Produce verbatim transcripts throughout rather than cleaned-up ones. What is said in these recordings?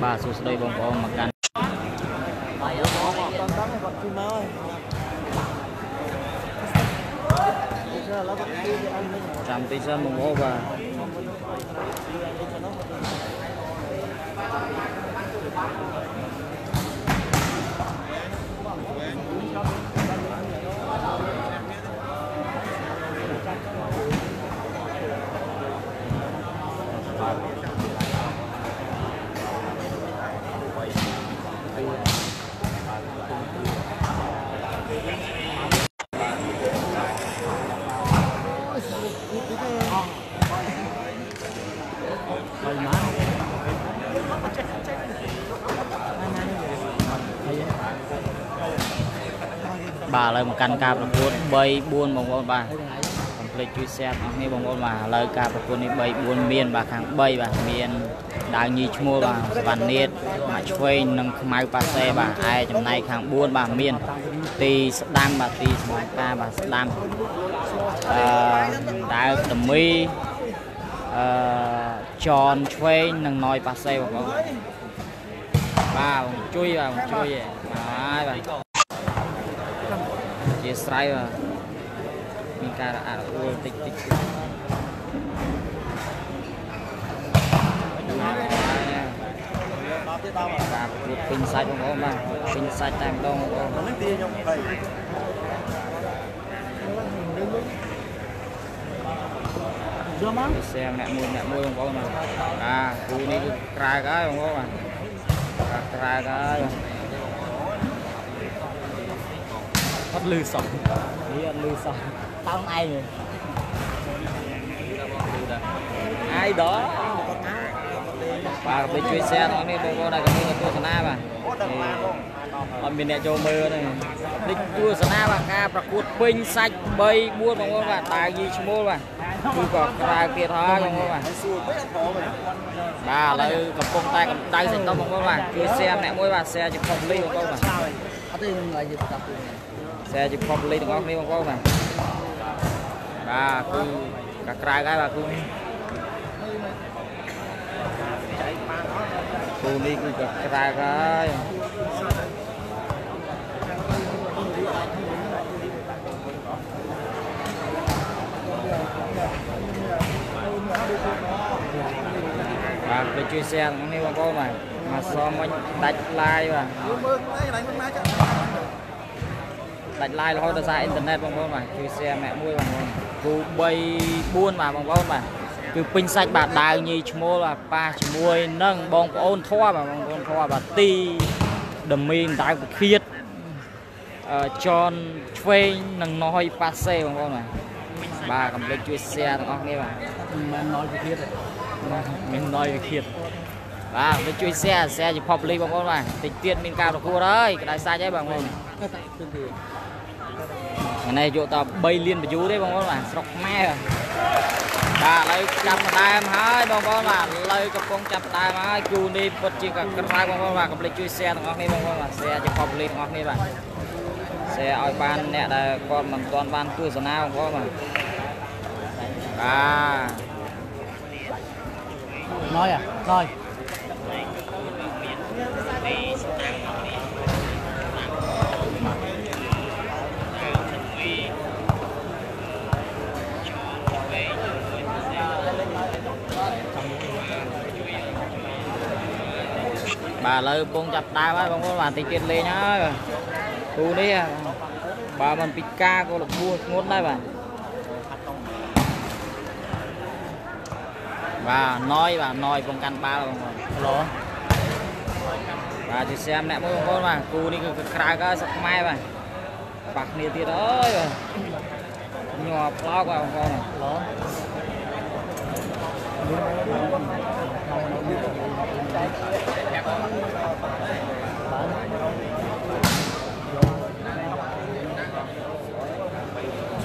bà xuống đây bóng bóng mà cắn chạm tí ra một bóng và bà lời một canh ca bạc buôn bay buôn bóng bóng bà lịch chui xe này bóng bóng bà lời ca bạc buôn này bay buôn miền bà kháng bay bà miền đại nhị mua bà vạn niên mà chơi nâng máy bà xe bà ai trong này kháng buôn bà miền tì đam bà tì máy ta bà đam đại tầm mi tròn chơi nâng nói bà xe bà bà chui bà chui vậy bà Hãy subscribe cho kênh Ghiền Mì Gõ Để không bỏ lỡ những video hấp dẫn xem mẹ mua mẹ mua không có mà à cú này trai cái không có mà trai cái Hãy subscribe cho kênh Ghiền Mì Gõ Để không bỏ lỡ những video hấp dẫn Xe chụp phong ly được không? Đi bóng bóng mà Bà cứ Cà crai cái bà cứ Cô đi cứ cà crai cái Bà cứ chui xe được không? Đi bóng bóng mà Mà xong anh đánh like mà Đạch like là thôi ta ra internet bằng con mà Cứ xe mẹ mui bằng con Cứ bay buôn mà bằng con mà Cứ pin sạch bạc đài nhì chú mô là ba chú môi nâng bóng con thoa mà bằng con thoa Bà ti đầm mình đáy của khiết Tròn thuê nâng nói phát xe bằng con mà Bà cầm lên chui xe thằng con nghe bà Mình nói về khiết rồi Mình nói về khiết Bà cầm lên chui xe, xe chỉ pop ly bằng con mà Tịch tiết mình cao được cua đấy, cái đáy xa cháy bằng con Ngày nay chỗ ta bay liên bà chú đấy bông con là sọc mẹ rồi Bà lấy chặt bà ta em hỡi bông con là lấy cặp con chặt bà ta em hỡi Chú đi bật chì cả cặp tay bông con là cặp lấy chui xe thằng ngọt này bông con là xe chì phòng lý thằng ngọt này bà Xe oi ban nẹ là con bằng toàn ban cư sở nào bông con là Nói à? Nói bà lời bông chặt tay với bông con bà tịch tiết lên nhá Thu đi à Bà mình bị ca cô lục vua ngốt đây bà Bà nói bà nói bông căn ba bông con Bà chỉ xem nẹ mỗi bông con bà Thu đi cực ra cái sọc mai bà Bạc nìa tiết ơi bà Nhọp lóc bà bông con bà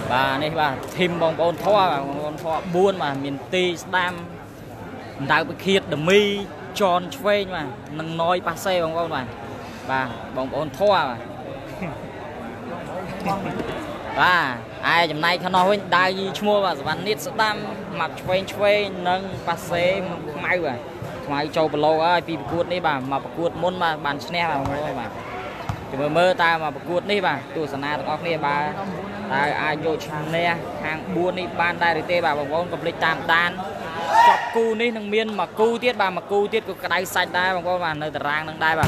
bà này bà thêm bóng bóng thoa bà bóng thoa buôn mà miền tây đam đào bị khiết đầm mi tròn chơi mà nâng nói ba xe bóng bóng này bà bóng bóng thoa bà ai chấm này khán nói đại gì mua bà bạn nít đam mặc chơi chơi nâng ba xe máy bà มา มาอีโจบลอปีประกวดนี่บ่ามาประกวดม้วนมาบานแนบบ่าถึงเมื่อตามาประกวดนี่บ่าตัวสนาตะกอกนี่บ่าตาอาโยชางเน่ทางบัวนี่บานได้หรือเต้บ่าบางคนกับเล็กตามตานจับกูนี่ทางเมียนมากูเทียบบ่ามากูเทียบก็ได้ใส่ได้บางคนบ่าในตารางนั่งได้บ่า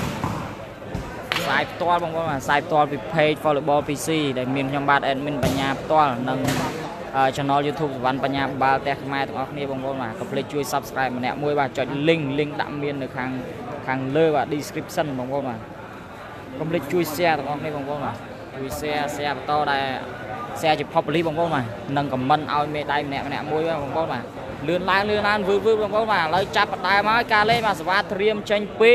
สายตัวบางคนบ่าสายตัวไปเพย์ฟอลล์บอลพีซีได้เมียนจังบาดเอ็นเมียนปัญญาตัวนั่งช่องยูทูบวันปัญญาบาลแต่ไม่ต้องออกนี่บางคนมาก็เลยช่วย subscribe มาเนี่ยมวยว่าจอยลิงลิงดำเมียนในข้างข้างเลือว่า description บางคนมาก็เลยช่วยแชร์ต้องออกนี่บางคนมาช่วยแชร์แชร์ต่อได้แชร์จุดพอปลีบางคนมานั่งกับมันเอาเมย์ได้เนี่ยเนี่ยมวยว่าบางคนมาเลื่อนไล่เลื่อนไล่ฟื้นฟื้นบางคนมาเลยจับได้มาการเล่นมาสวัสดิ์เตรียมเชนปี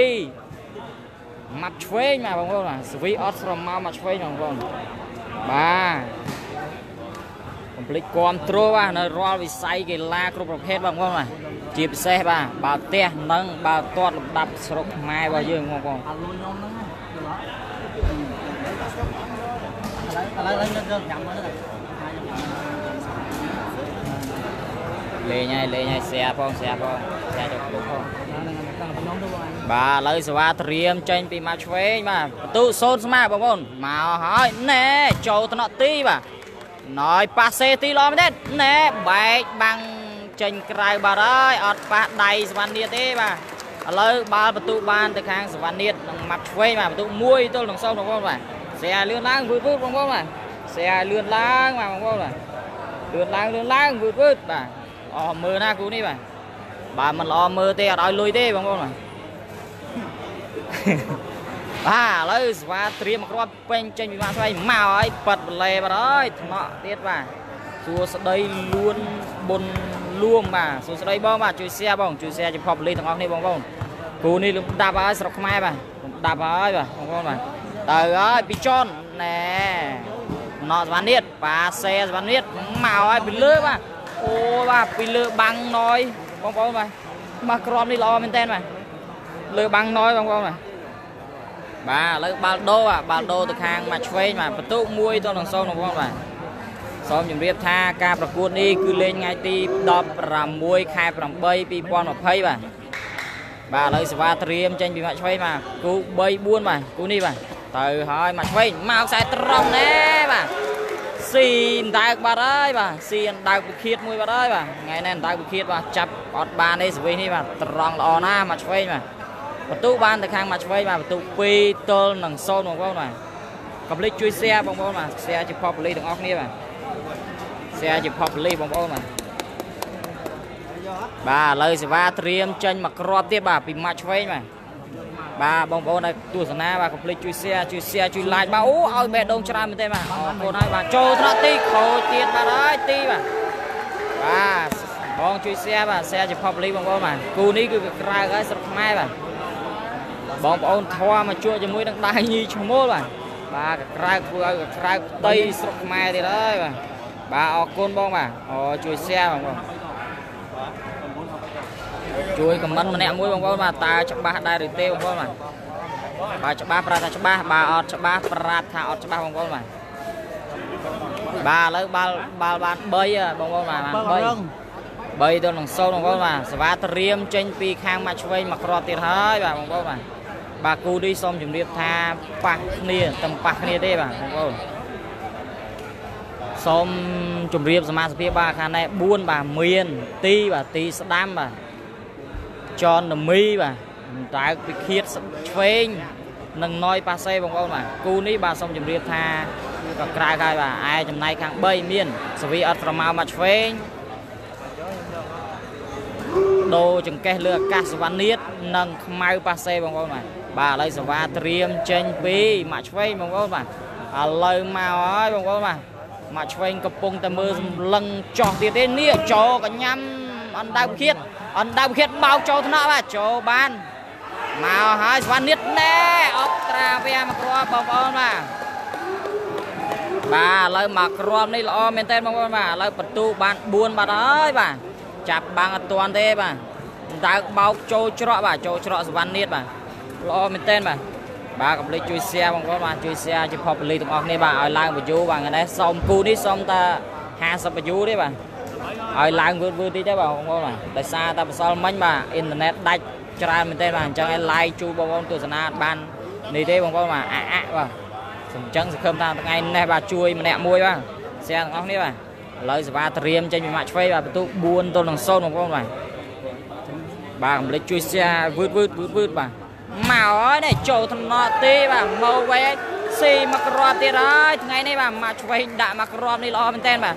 มัดช่วยมาบางคนมาสวีออสรอมมามัดช่วยบางคนบ้าผลิตความตรัวว่าในรอบวิสัยกีฬาครบประเภทบางคนมาจีบเซ่บ้าบาเตะนั่งบาตอดดับสรุปไม่ว่าเยอะงงงเลยไงเลยไงเสียพองเสียพองเสียจบพองบาเลยสวัสดิ์เตรียมเจนปีมาช่วยมาประตูโซนสมาบางคนมาหอยแน่โจตนตีบ้าน้อยปาเซตีล้อมเด็ดเน่ใบบังเจนไกรบาร์ได้อดปะไดสวรรค์เดียดีมาเลยบาประตูบานตะแคงสวรรค์เดียดมัดเฟ้ยมาประตูมวยตัวหลังโซ่ของพวกเราเสียเลื่อนล้างวืดวืดของพวกเราเสียเลื่อนล้างมาของพวกเราเลื่อนล้างเลื่อนล้างวืดวืดมาอ๋อมือหน้ากูนี่มาบามันอ๋อมือเตะดอยลุยเตะของพวกเราบ้าเลยสวัสดิ์เตรียมกรอบเป็นเจนปีมาช่วยมาไอ้ปัดเล่มาเลยเนาะเด็ดมาสัวสไลล้วนบนล่วงมาสัวสไลบ้องมาจุยเสียบ้องจุยเสียจะพอไปเลยทางออกนี่บ้องบ้องกูนี่ลุงดาบไอ้สระไม้มาดาบไอ้มาบ้องบ้องมาเต๋อไอ้ปีจอนแน่เนาะสวัสดิ์เด็ดปาเซ่สวัสดิ์เด็ดมาไอ้ปีเลือกมาโอ้บ้าปีเลือกบังน้อยบ้องบ้องมามากรอบนี่รอเป็นเต้นมาเลือกบังน้อยบ้องบ้องมาบ้าเลยบาโดอ่ะบาโดตะแคงมาช่วยมาประตูมวยตัวหลังโซ่ของพวกเราซ้อมอย่างเรียบท่าการประกวดนี่คือเล่นไงตีดอบรำมวยคายรำเบย์ปีปอนแบบเพ่บ่าบ้าเลยสวัสดิ์เตรียมเจนปีมาช่วยมากูเบย์บ้วนมากูนี่บ่าเต๋อหอยมาช่วยมาเอาสายตรงแน่บ่าสี่ดาวบาได้บ่าสี่ดาวบุคีดมวยบาได้บ่าไงแน่นดาวบุคีดบ่าจับออดบานได้สวีนี่บ่าตรงรอหน้ามาช่วยมาประตูบ้านตะแคงมาช่วยมาประตูปีตัวหนังโซนของพวกเรากับเล็กช่วยเสียบางพวกเราเสียจิบพอปลีถึงออกนี่มาเสียจิบพอปลีบางพวกเราบ้าเลยสิว่าเตรียมเจนมากรอบที่บ้าปีมาช่วยมาบ้าบางพวกเราตัวสนามบ้ากับเล็กช่วยเสียช่วยเสียช่วยไล่บ้าโอ้เอาแบดดงชรามันเต็มมาคนให้บ้าโจทย์ตีโคเจียนมาได้ตีบ้าบ้าบางช่วยเสียบ้าเสียจิบพอปลีบางพวกเรากูนี่คือใครก็สมัยบ้าบองบอลทว่ามาช่วยจะมวยตั้งได้ยี่ชั่วโมงเลยบ้ากับใครกูเอากับใครตีสกมาตีเลยบ้าบ้าออกก้นบองบ้าอ๋อช่วยแช่บองบอลช่วยกับมันมันแหนมวยบองบอลมาตาจับบ้าได้หรือเตะบองบอลมาบ้าจับบ้าปราจับบ้าบ้าออกจับบ้าปราถ้าออกจับบ้าบองบอลมาบ้าเลยบ้าบ้าบ้าเบย์บองบอลมาเบย์เบย์ตัวหลังโซ่บองบอลมาสวัสดิ์เตรียมเจนปีข้างมาช่วยมากรอตีเลยบ้าบองบอลมาบากูดีซ้อมจุดเรียบท่าปักเนี่ยตำปักเนี่ยได้ป่ะของเราซ้อมจุดเรียบสมาสเปียบาคาเนี่ยบุญป่ะเมียนตีป่ะตีสตัมป่ะจอนดมีป่ะตายไปเคียดเฟ้งนังน้อยปาเซ่ของเราป่ะกูนี่ป่ะซ้อมจุดเรียบท่ากับใครใครป่ะไอ้จำนายข้างเบย์เมียนสวีอัตรามามาเฟ้งโดจังแกเลือกกาสวรรค์นิดนังไม่ปาเซ่ของเราป่ะบ่าเลยสวัสดิ์เตรียมเจนปีมาช่วยบางคนมาเลยมาไอ้บางคนมามาช่วยกระปุกแต่มือลังจอดที่นี่โจกันยำอันดาวเขียดอันดาวเขียดเบาโจทนะว่าโจบ้านมาไอ้สวัสดิ์นิดแน่ออกตราเปียมากรอบบางคนมาบ่าเลยมากรอบนี่ล้อเมนเต้นบางคนมาเลยประตูบ้านบุญบ่าได้บ่าจับบางตัวอันเต้บ่าดาวเบาโจชระบ่าโจชระสวรรค์นิดบ่าล้อมันเต้นมาบ้ากับเลยช่วยแชร์บางคนมาช่วยแชร์จะพอไปเลยตรงออกนี่บ้าไอ้ล้างประยูบ้างกันได้ส่งกูนี่ส่งตาหาสับประยูได้บ้างไอ้ล้างวืดวืดที่ได้บ้างของคนมาแต่ซาตาไปส่งมันมาอินเทอร์เน็ตได้ จรามันได้มาจังไอ้ไล่จูบองตัวสนาบันนี่ได้บองมาอ่ะอ่ะว่ะสมจังสเกิมตาไงในบาช่วยมันแหนมวยว่ะเสียงอ้อนี่ว่ะเลยสบาเตรียมใจมีมาช่วยว่ะประตูบุญตัวหลังโซนบองมาบางเลยช่วยเสียวุ้ดวุ้ดวุ้ดวุ้ดมาเมาเนี่ยโจทนอตีว่ะเมาไว้ซีมากรอตีร้ายไงในบ่ามาช่วยด่ามากรอนี่รอมันเต้นว่ะ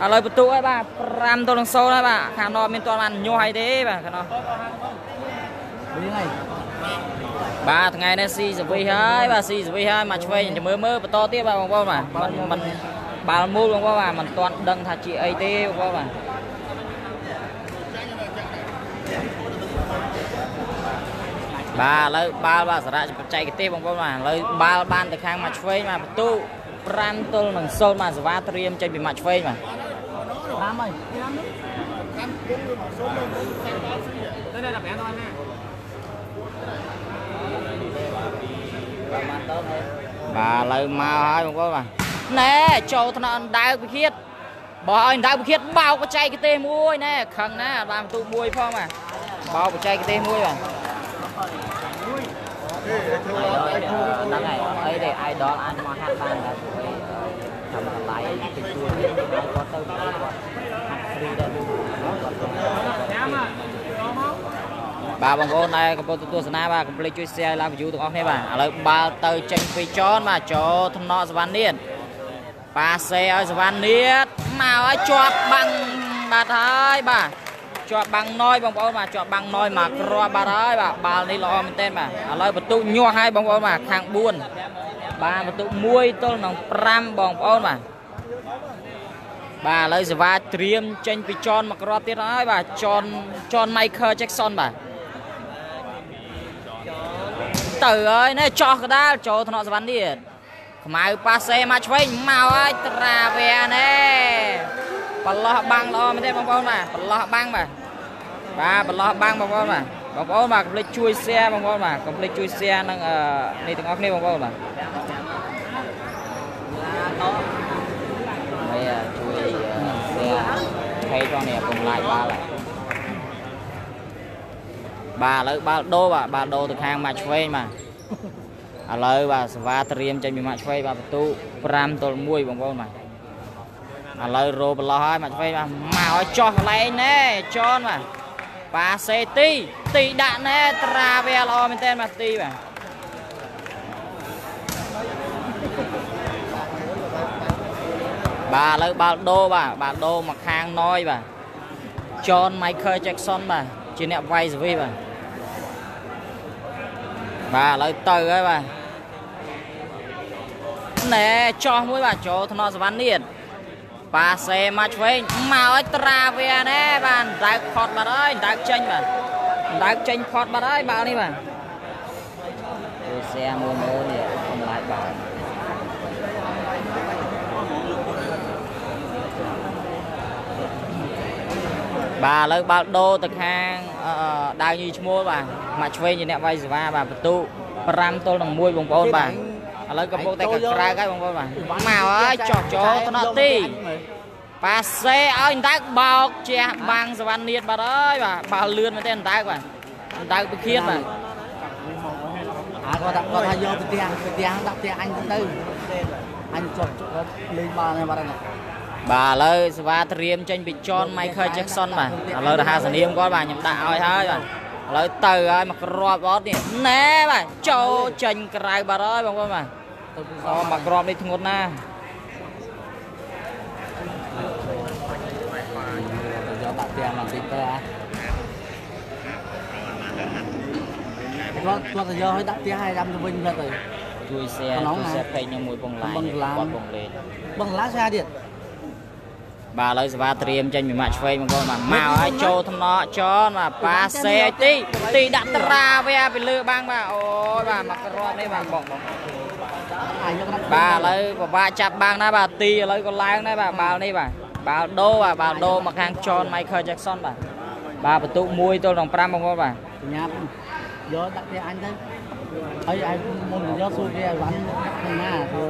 อะไรประตูไอ้บ้าปรามตัวหลังโซนไอ้บ้าขานอเป็นตัวมันโยไฮเด้บ่าขานอบ้าทั้งไงเนี่ยซีจะไปหายบ้าซีจะไปหายมาช่วยจะมือมือประตูตีบ่าบ่าบ่ามันมันบาลมูบ่าบ่ามันตอนดังทัดจีไอเต้บ่าบ่าบ้าเลยบ้าบ้าสระจะปัจจัยกิเต้บ่าบ่าเลยบ้าบ้านแต่ข้างมาช่วยมาประตูปรามตัวหลังโซนมาสวาเตรียมใจมีมาช่วยมาทำไมบ่าเลยมาให้ผมก็มาแน่โจทนอนได้ไปคิดบ่อยได้ไปคิดเบาไปใจกิเต้มวยแน่ขังนะตามตัวมวยพ่อมาเบาไปใจกิเต้มวยมานั่นไงไอ้เด็กไอ้ดอกอันมาหัดบ้านกันทำอะไรติดตัวติดตัวก็เติมได้ก็หัดฟรีได้บ่าวบางคนในกับตัวตัวสนามบ่าวกับเปลือยช่วยเสียแล้วไปอยู่ตรงนี้บ่าวอะไรบ่าวเติมเจนไปจอนมาจอทนอสวรรค์เนี่ยปาเสียสวรรค์เนี่ยมาไอ้จอบังบ่าวไทยบ่าวจอบังน้อยบางคนมาจอบังน้อยมากรอบาร์ได้บ่าบาร์นี่รอมันเต้นมาอะไรประตูยัวให้บางคนมาทางบุญบาร์ประตูมวยต้นน้องปรามบางคนมาบาร์เลยสวาเตรียมเจนไปจอนมากรอบที่ได้บ่าจอนจอนไมเคิลแจ็คสันบ่าเต๋อเนี่ยจอก็ได้จอถนอมสวรรค์นี่มาอุปาเสมาช่วยมาไอ้ตราเวียเนี่ยปลอบังรอไม่ได้บางคนมาปลอบังมาบ้าปลอบังบางคนมาบางคนมาก็เลยช่วยเสียบางคนมาก็เลยช่วยเสียนั่งในถึงออกนี่บางคนมาไปช่วยเสียใครตอนนี้ผมไล่บ้าเลยบ้าเลยบ้าโดบ่าบ้าโดตัวแทงมาช่วยมาอะไรบ้าสวาเตรียมใจมีมาช่วยบ้าประตูปรามตัวมวยบางคนมาอะไรโรบลอยมาช่วยมามาเอาจอดอะไรเน่จอดมาปาเซตีตีด่านเน่ตราเวลอมันเต้นมาตีมาบาเลยบาโดบาบาโดมาคางน้อยบาจอห์นไมเคิลแจ็คสันบาจีเน่ไวส์วีบาบาเลยเตยบาเน่จอดมุ้ยบาโจทนอสวรรค์นี่ปาเซมาช่วยมาไอตราเวียเนี่ยบ้านได้พอดมาได้ได้เจนบ้านได้เจนพอดมาได้บ้านนี่บ้านดูเสียมูมูเนี่ยทำลายบ้านบ้านเลยบ้านโดตะแคงได้ยี่ชั่วโมงบ้านมาช่วยยี่เนี่ยไว้สิว่าบ้านประตูประรามตัวหลังมวยบงบอลบ้านอะไรกับพวกแต่กับใครกันบางคนมามาไอ้จอดโจ้ตนตีปาเซไอ้นักบอกเจ้าบางสวรรค์เนียดมาได้ป่ะบาเลื่อนมาเต้นได้ป่ะได้ไปเครียดป่ะก็ตักก็ทายไปเตียงไปเตียงตักเตียงอันตั้งตื้ออันจอดเลยบาในบ้านน่ะบาเลยสวาเตรียมเจนไปจอนไมเคิลแจ็คสันป่ะเลยทหารสนิมก็ป่ะยังได้เอาให้ป่ะเลยเตยไอ้มารอบอสเนี่ยแน่ป่ะโจ้เจนใครมาได้บางคนมาอ๋อมากรอบในทุกคนนะย้อนตัดเตียงมาติดไปอ่ะเพราะตัวจะย้อนให้ตัดเตียงให้ดำจะวิ่งได้เลยช่วยเสียช่วยเสียใครยังมวยบังลายบังบังเลนบังล้าเสียดิบาเลยสวาเตรียมใจมีมาช่วยมันก็มาเมาไอ้โจทนอจอนมาปาเซตีตีดัตราเวียไปเลือกบ้างมาโอ้ยมากรอบในบางบ่องบ่าเลยบ่าจับบางนะบ่าตีเลยก็ล้างนะบ่าบ่าวนี่บ่าบ่าวโดบ่าบ่าวโดมาข้างจอห์นไมเคิลแจ็คสันบ่าบ่าประตูมวยตัวหลังปรามบางคนบ่ายับย้อนตัดเตียงอันนั้นไอ้ไอ้มุนย้อนสู้เตียงวันหน้าตัว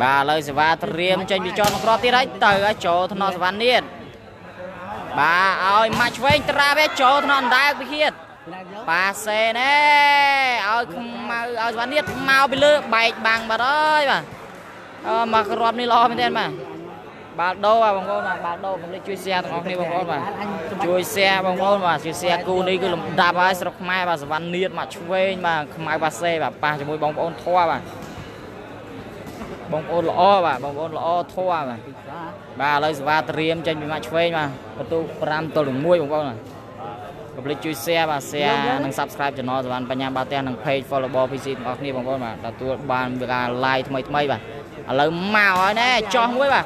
บ่าเลยสวาเตรียมใจมีจอห์นกรอบที่ไรเตยไอ้โจทนอสวรรค์นี่บ่าเอามาช่วยตราเวโจทนอนได้ไปเขียด ปาเซเน่เอามาเอาวันนี้มาไปเลือกใบบางมาเลยป่ะมารอบนี้รอไม่เต้นป่ะบาดโด้ป่ะบางคนมาบาดโด้ผมเลยช่วยเสียตรงนี้บางคนป่ะช่วยเสียบางคนป่ะช่วยเสียกูนี่ก็ลำดับไว้สำหรับไม่ป่ะวันนี้มาช่วยมาขมายปาเซ่แบบปาจะมวยบางคนทั่วป่ะบางคนล้อป่ะบางคนล้อทั่วป่ะบาเลยว่าเตรียมใจมาช่วยมาประตูพรำตัวหนุ่มมวยบางคนน่ะก็เลยช่วยแชร์มาแชร์นั่ง subscribe จะนอนสวรรค์ปัญญาบาเต้นั่ง page follow บอพิจิตรออกนี่บางคนมาตัวบานเวลาไลน์ทำไมทำไมแบบเลยมาอ๋อแน่จอมไว้แบบ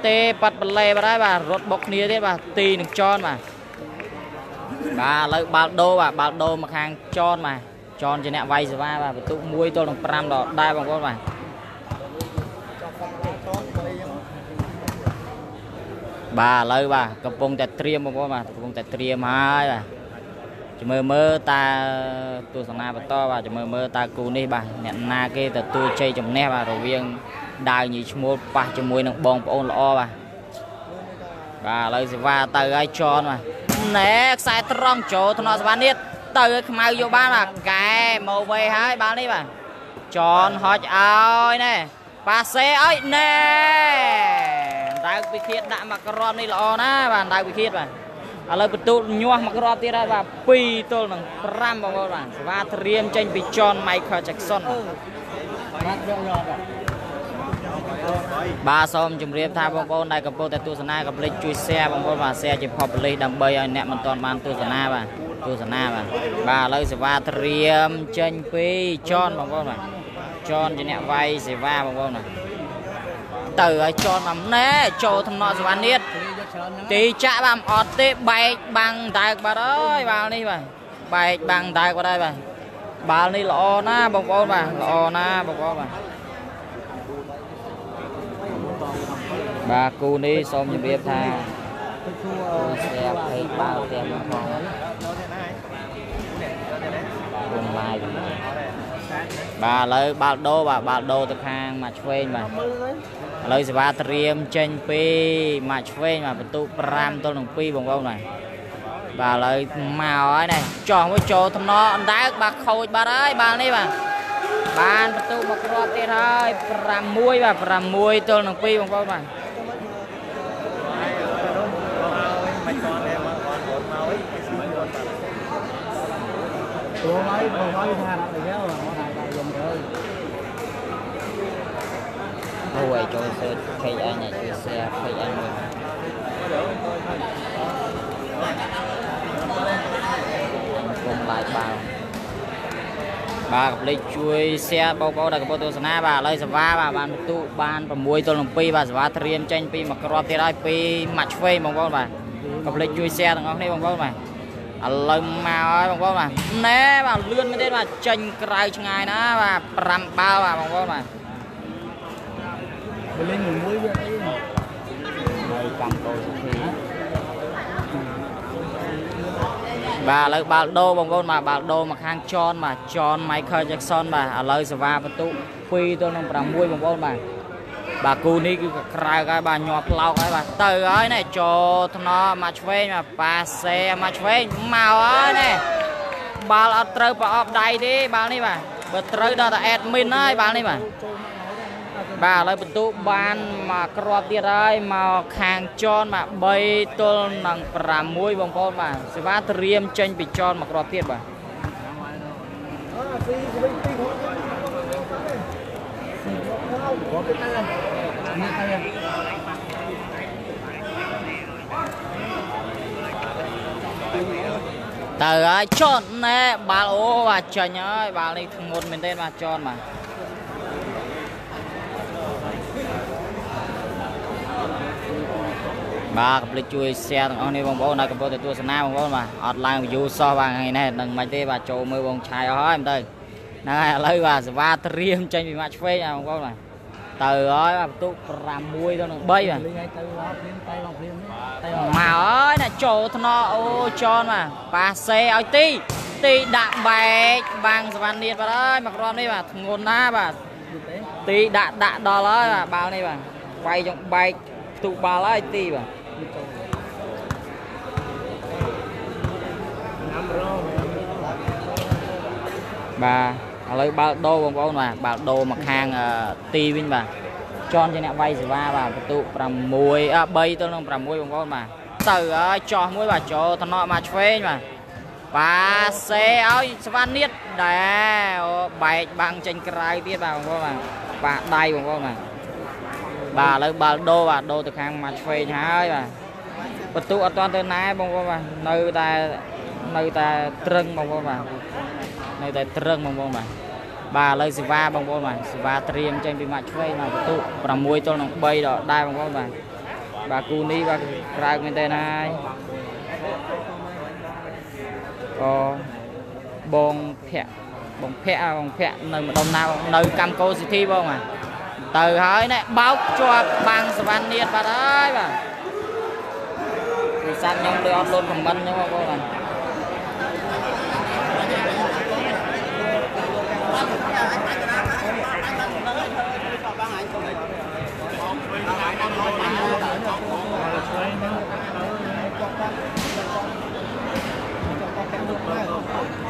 เตะปัดบอลเลยมาได้แบบรถบกนี้ได้แบบตีหนึ่งจอนมาบ่าเลยบาโดแบบบาโดมาแข่งจอนมาจอนจะเนี่ยไวสิว่าแบบตัวมวยตัวหนุ่มพรำดอกได้บางคนมาบ่าเลยบ่ากระพงแต่เตรียมบางคนมากระพงแต่เตรียมมาแบบจะเมื่อเมื่อตาตัวสังนาประตอว่าจะเมื่อเมื่อตากูนี่บ่าเนี่ยนาเกตตัวใจจมแนบบ่าเราเวียงได้ยินชั่วโมงป่ะจะมวยนักบอลปอนล้อบ่าบ่าเลยสิว่าตาไอจอนบ่าเน็กสายตรองโจทนอสบานิดตาขมายโยบ้านบ่าแกโมเวหายบ้านนี่บ่าจอนหอยเอาเนี่ยปาเซ่ไอเนี่ยได้วิเคราะห์ได้มากรอบนี่ล้อนะบ้านได้วิเคราะห์บ่าอะไรประตูยัวมากรอบที่ได้บ่าปีตัวหนึ่งรำบอลบ่าว่าเตรียมเจนไปจอนไมเคิลแจ็คสันบ่าส้มจุ่มเรียบท่าบอลบอลได้กับโปแต่ตัวสนามกับเลยช่วยแชร์บอลบอลบ่าแชร์จะพอเลยดับเบิลเนี่ยมันตอนมันตัวสนามบ่าตัวสนามบ่าบ่าเลยสิว่าเตรียมเจนไปจอนบอลบอลบ่าจอนจะเนี่ยไวสิว่าบอลบอลน่ะเต๋อจอนบำเน่โจทำนอสวรรค์นิดตีจ่าบำอดตีใบบางตายบ่ได้บ่าวนี่บ่าใบบางตายบ่ได้บ่าบ่าวนี่หล่อนะบางคนบ่าหล่อนะบางคนบ่าบ่ากูนี่ส้มจะเบียดท่าเสียบให้บ่าวเต็มทองวงไล่บ่าเลยบ่าวโดบ่าบ่าวโดตะคางมาช่วยบ่าเลยสิว่าเตรียมเจนปีมาช่วยมาประตูพรำตัวหนึ่งปีบงบงหน่อยบ่าเลยมาอ๋อเนี่ยจองว่าโจทำนอนได้บ่าโคตรบ่าได้บ่านี่บ่าบ่าประตูมากรอบตีได้พรำมวยบ่าพรำมวยตัวหนึ่งปีบงบงหน่อยโอ้ยโจเซ่ใครอันเนี่ยโจเซ่ใครอันเลยกลมลายบ่าวบ่าวกับเลยช่วยเซ่บ่าวบ่าวได้กับประตูสนามบ่าวเลยสวาบ่าวบ้านประตูบ้านประมวยตัวลงปีบ่าวสวาเตรียมเจนปีมากรอบที่ได้ปีมัดเฟย์บ่าวบ่าวบ่าวกับเลยช่วยเซ่ต่างกันนี่บ่าวบ่าวบ่าวอะไรมาไอ้บ่าวบ่าวบ่าวแน่บ่าวเลื่อนไม่ได้บ่าวเจนไกลช่างไงนะบ่าวปรำบ่าวบ่าวบ่าวบ่าวเล่นหนึ่งมุ้ยไปกันโตสักทีบ่าเลยบ่าโดบางคนมาบ่าโดมาข้างจอนมาจอนไมเคิลแจ็คสันมาเลยสวาประตูปีตัวน้องปรำมุ้ยบางคนมาบ่ากูนี่ก็ใครก็บ่าหยอกเล่าก็บ่าเตยไอ้เนี่ยโจทนอมาช่วยมาปาเซมาช่วยมาไอ้เนี่ยบ่าเอาเตยไปออกใดดิบ่านี่บ่าเตยโดนแต่แอดมินไอ้บ่านี่บ่าบ่าเลยประตูบ้านมากรอบที่ได้มาแข่งจอนมาใบต้นหนังปลาหมวยบางคนมาสวาเตรียมเจนปิดจอนมากรอบที่บ่าแต่ไอ้จอนเนี่ยบ่าโอ้ว่าเจนย้อยบ่าเลยทั้งหมดมันได้มาจอนมาบ่ากับเลยช่วยแชร์ต่างๆนี่บางบ่ได้กับบ่แต่ตัวสนามบางบ่มาออนไลน์อยู่ซอว่าไงเนี่ยหนึ่งไม่ได้บ่าโจมือบางชายอ้อยมันเตยนั่นเลยว่าสวาเตรียมใจมีมาช่วยบางบ่มาเตยอ้อยประตูปรำมวยตัวหนึ่งใบมามาอ้อยเนี่ยโจทนอโอจอนมาปาเซออยตีตีดาใบบางสวรรค์เดียดมาเลยมากรอบนี่บ่างนหน้าบ่ตีดาดาดอเลยบ่าบ่าวนี่บ่าไปจังใบตูบาลายตีบ่า bà lấy bao đô bằng bao mà bảo đồ mặc hàng ti bên bà cho nên vay gì ba bà tụ làm muối bay tôi làm làm muối bằng bao mà từ cho muối bà cho thằng nọ mà chơi mà bà xe ơi van niết để bài bằng tranh cài biết vào bao mà bà tay bằng bao mà bà lấy bà đô bà đô từ hàng mà chơi hái bàประตูอัตวันเดินน้ำบางว่ามาในแต่ในแต่ตรึงบางว่ามาในแต่ตรึงบางว่ามาบาเลยสิบาบางว่ามาสิบาเตรียมใจปีใหม่ช่วยมาประตูปรำมวยจนน้องใบดอกได้บางว่ามาบากูนี่บากลายเป็นแต่นายก็บองแพะบองแพะบองแพะในดมน้ำในกำโกสิทีบ้างมาเตยหายเนี่ยบ้าจวบบางสวรรค์เนี่ยมาได้มาsát nhóm đôi áo lôn bằng bánh nhá các bạn.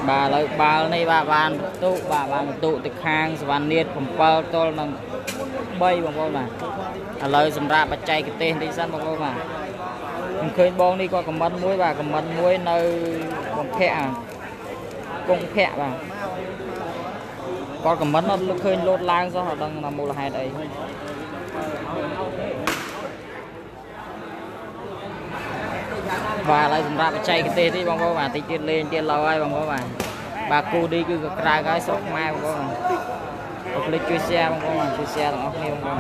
Bà lấy bà này bà bàn tụ bà bàn tụ từ hang svan niết cùng pal tol bằng bay bằng con mà. Lời sầm ra bắt chạy cái tên đi sát bằng con mà.เคยบองนี่ก็กำมันมวยบ่ากำมันมวยในกองแพะกองแพะบ่าก็กำมันนั่นเคยโลดล้างซะเขาดังนำมูลหายได้บ่าอะไรสำหรับใจกันเตะที่บางบ่บ่าตีเตียนเล่นเตียนลอยบางบ่บ่าบ่ากูดีคือกระไรสกไม้บางบ่บ่าเอาไปช่วยแชร์บางบ่บ่าช่วยแชร์ต้องเอาให้บางบ่บ่า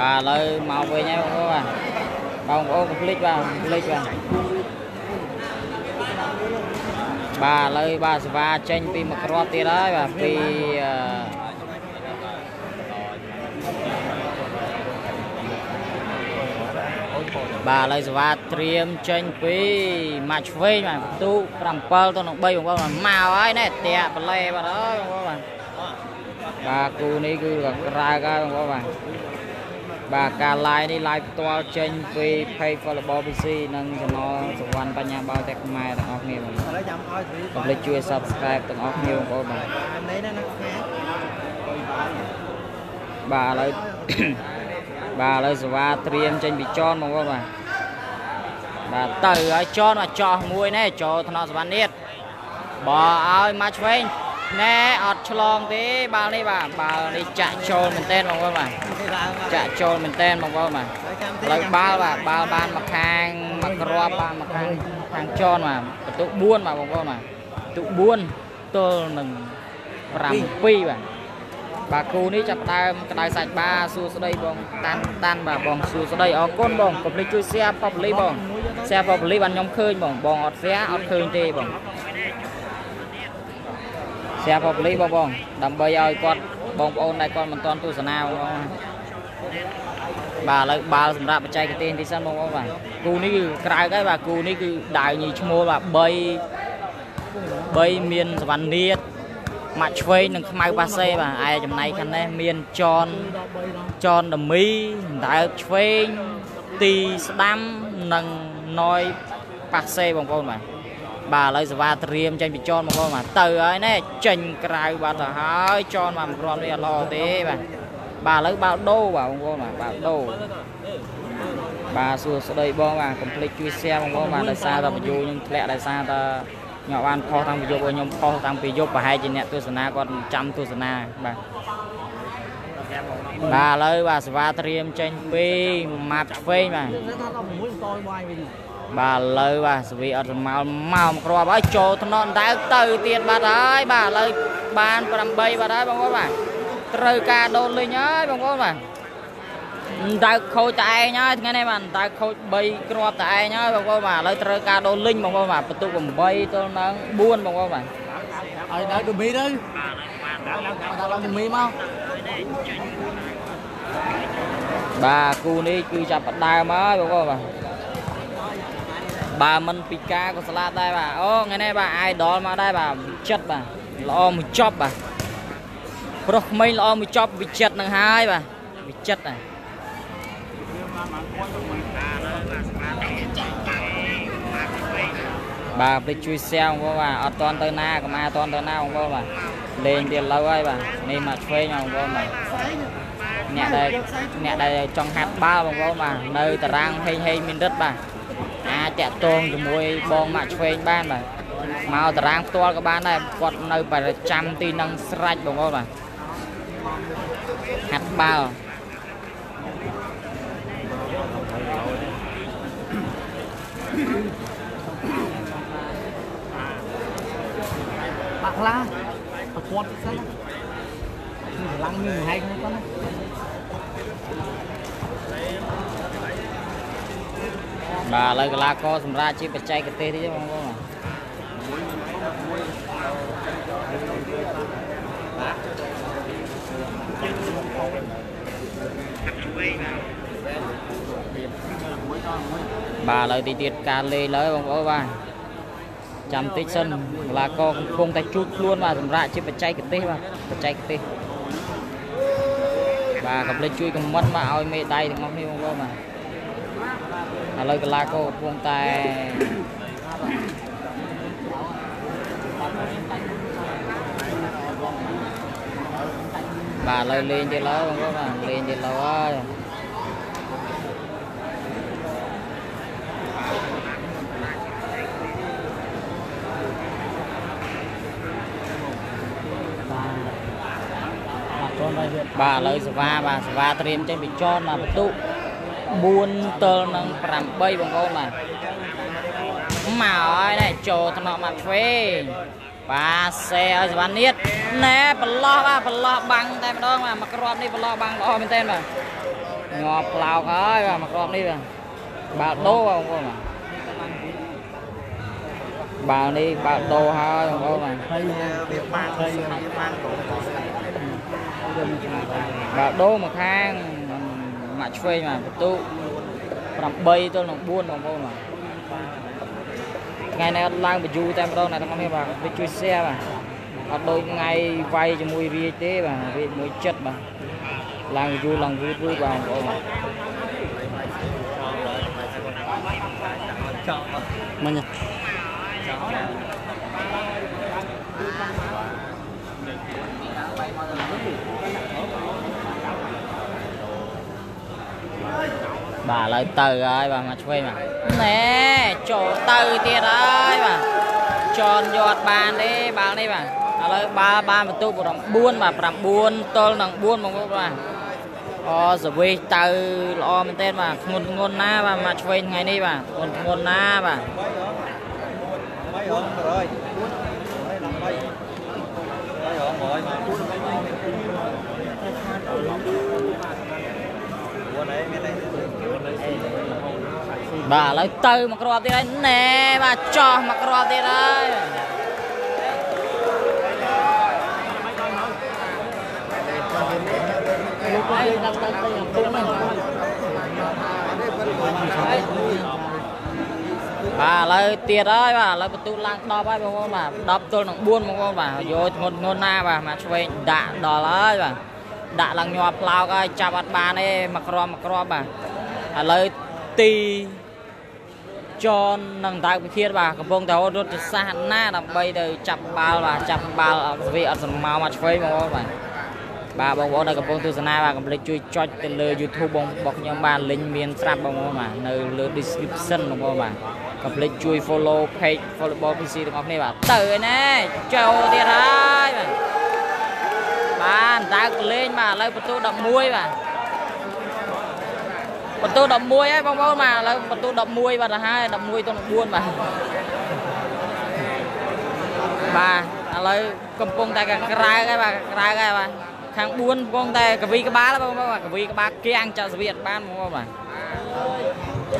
bà lời màu về nhau các bạn, bông ô click vào click vào, bà lời bà và tranh pin mặt rọt tiền đấy và pin bà lời và triêm tranh pin match face mà tu làm pearl tôi nó bay của các bạn màu ấy này đẹp play bà đó các bạn, bà cô này cứ là ra các bạn.บาการไลน์นี่ไลน์ตัวเชนไปเพย์ฟอลล์บอลบีซีนั่งจะนอนสุวรรณปัญญาบอลแต่ไม่ต้องออกนิวผมเลยช่วย subscribe ต้องออกนิวก็บาบาเลยบาเลยสว่าเตรียมเชนบีจอนมองว่าบาบาเตยไอจอนมาจ่อมวยแน่จ่อถนอมสุวรรณนิดบอเอามาช่วยแน่อดฉลองดิบาเลยบาบาเลยจะโจนเป็นเต้นมองว่าบาจะโจนเป็นเต้นบางว่ามาเลยบ้าแบบบ้าบ้านมาคางมากรอบบ้านมาคางคางโจนมาตุบุญมาบางว่ามาตุบุญตัวหนึ่งรำปีแบบบาคูนี้จับตามกระไดใส่บ้าซูสไลบองตันตันแบบบองซูสไลออกก้นบองผมเลยช่วยเสียพอผมเลยบองเสียพอผมเลยบันยองเคยบองบองอดเสียอดเคยเตะบองเสียพอผมเลยบองบองดำใบเอาก้อนบองโอนได้ก้อนมันตอนตัวสนาวบาเลยบาสำหรับใจกันเต้นที่สั้นมองว่าแบบกูนี่คือกลายก็แบบกูนี่คือได้ยี่ชั่วโมงแบบใบใบเมียนสวรรค์เนียดมาช่วยหนึ่งไม้ปลาเซ่แบบไอ้จำในคันนี้เมียนจอนจอนดมีได้ช่วยตีดั้มหนึ่งน้อยปลาเซ่บางคนแบบบาเลยสว่าเตรียมใจไปจอนบางคนแบบเตยไอ้เนี่ยเจนกลายบาแต่หายจอนแบบร้อนเลยรอเต้แบบbà lấy bao đô bảo ông cô mà bao đô bà xua sau đây bo mà complete chui xe ông cô mà đại xa ta vô nhưng lẹ đại xa ta nhỏ ban kho thang bị vô nhưng kho thang bị vô và hai chị nè tôi sơn na còn trăm tôi sơn na bà bà lấy bà sva triêm tranh phi mặt phi mà bà lấy bà vì ở màu màu màu bà cho thằng non đã từ tiền bà đấy bà lấy ban làm bay bà đấy ông cô mà trời ca đồn lên nhá bằng con mà ta khôi tại nhá nghe này mà ta khôi bay qua tại nhá bằng con mà lấy trời ca đồn linh bằng con mà tụi cùng bay tôi nó buôn bằng con mà ở đây tụi mi đấy tao làm tụi mi mau bà cô đi chui chặt đai má bằng con mà bà mình bị cá của salad đây bà. Ô ngày nay bà ai đó mà đây bà chết bà lo một chóp bà pro mình lo một chóp bị chết nằng hai bà bị chết này bà bị chui xe không có bà ở toàn tới na của ma toàn tới na không có bà lên tiền lâu ấy bà nên mà thuê nhau không có bà nhà đây nhà đây trong hạt bao không có bà nơi ta rang hay hay mình đất bà à chạy tuôn rồi môi bom mà thuê ban bà màu ta rang to các bạn này còn nơi bà trăm tin năng sạch không có bà hạt bao bạc la bạc quất đấy, lăng như hay không con? Bà lấy cái lá co sầm ra chỉ phải chạy cái tê thế chứ không con à? Bà lấy tí tiết cà lê lấy không có bà chăm tích sân là con không tay chút luôn mà dùm ra chứ phải chạy cái tê mà phải chạy cái tê bà gặp lên chui cầm mất mà ôi mê tay thì không hiểu không có mà à lời là cô buông tay bà lời lên thì lâu không có mà lên thì lâu ơi bà lời sva bà sva trên bị cho mà tụ buôn tơ nâng làm bay bằng con mà mà ơi này trồ thằng nọ mà thuê bà xe ơi sva niết nè bật lo bà bật lo bằng tay đó mà mặc rộp đi bật lo bằng lo bên tên mà ngọt lào cái mà mặc rộp đi mà bà đô không con mà bà đi bà đô hơi không con mà bà đô một hang mà chơi mà tụ làm bay tôi làm buôn làm buôn mà ngày nay lang bị du tem đâu này tao không biết bà bị chui xe mà ở đôi ngày vay cho mui ri tế mà bị mui chết mà lang du lang vui vui vào mình bà lại từ ơi bà mà chơi mà nè chỗ từ tiệt ơi bà tròn giọt bàn đi bà đi bà lời ba ba một tu bộ đồng buôn bà làm buôn tôi làm buôn mà không bà o giờ về từ lo mình tên mà ngôn ngôn na bà mà chơi ngày đi bà ngôn ngôn na bà bà lấy từ mà cọp đi đấy nè bà cho mà cọp đi đấy bà lấy tiền đấy bà lấy tụ lang đo bái bông bà đập tôi nặng buôn bông con bà vô ngôn ngôn na bà mà chơi đã đò đấy bà đã lăng nhọp lao coi chào bạn bà này mặc ro mặc ro bà lời tì cho nàng ta bị thiệt bà cầm bông tàu đốt xa hẳn na làm bây đời chập bao là chập bao vì ở sầm màu mà chơi mà bà bà bông bông này cầm bông từ sân bà cầm lấy chui cho tên lời YouTube bông bọc nhóm bà link miền trap bông mà nơi lời description bông bà cầm lấy chui follow page follow bông pc được không này bà tự này chơi thiệt đấy bà ta lên mà lấy bật tu đập muối bà bật tu đập muối ấy bông bông mà lấy bật tu đập muối và là hai đập muối tôi buôn mà bà lấy cầm bông tay cái rai cái bà rai cái bà hàng buôn bông tay cái vi cái bá là bông bông mà cái vi cái bá kia ăn chợ Việt ban bông bông mà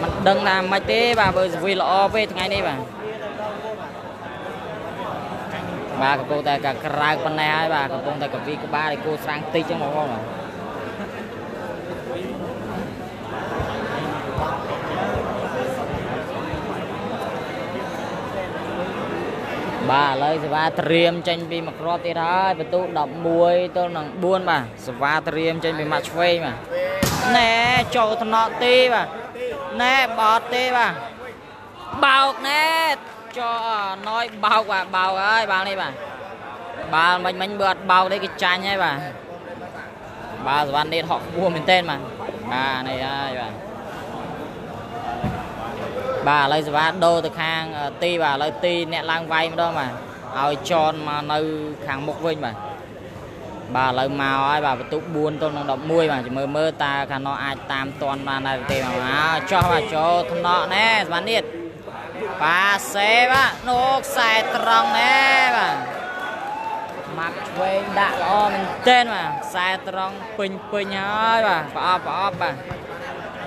mặt đằng là mai té bà bởi vì lo về ngày nay bà bà cầm bông tay cả rai con này ấy bà cầm bông tay cả vi của ba thì cô sang tì chứ mà không à บ่าเลยสวาเตรียมเจนไปมากรอบที่ท้ายประตูดับมวยตัวหนังบ้วนมาสวาเตรียมเจนไปมาช่วยมาแน่โจทนอตีมาแน่บอตีมาเบาแน่โจน้อยเบากว่าเบาเลยเบานี่มาเบามันมันเบิดเบาได้กิจใจไงมาเบาสวานี่ถอดบัวเป็นเต้นมาบ่านี่ไอ้บ่าบ่าเลยสวาโดตะคางตีบ่าเลยตีแน่ล่างไว้มาด้วยมาเอาจอนมาในคางมุกวิ่งมาบ่าเลยมาไอ้บ่าประตูบุญต้นนองดอกมุ้ยมาจะเมื่อเมื่อตาขันนออาตามตอนมาในตีมาจอมาจอทนอแน่สวานี่ปาเสบ่านกใส่ตรองแน่บ่ามักเวด่าอ้อมันเต้นมาใส่ตรองปิงปิงเฮ้ยบ่าปอปอบ่า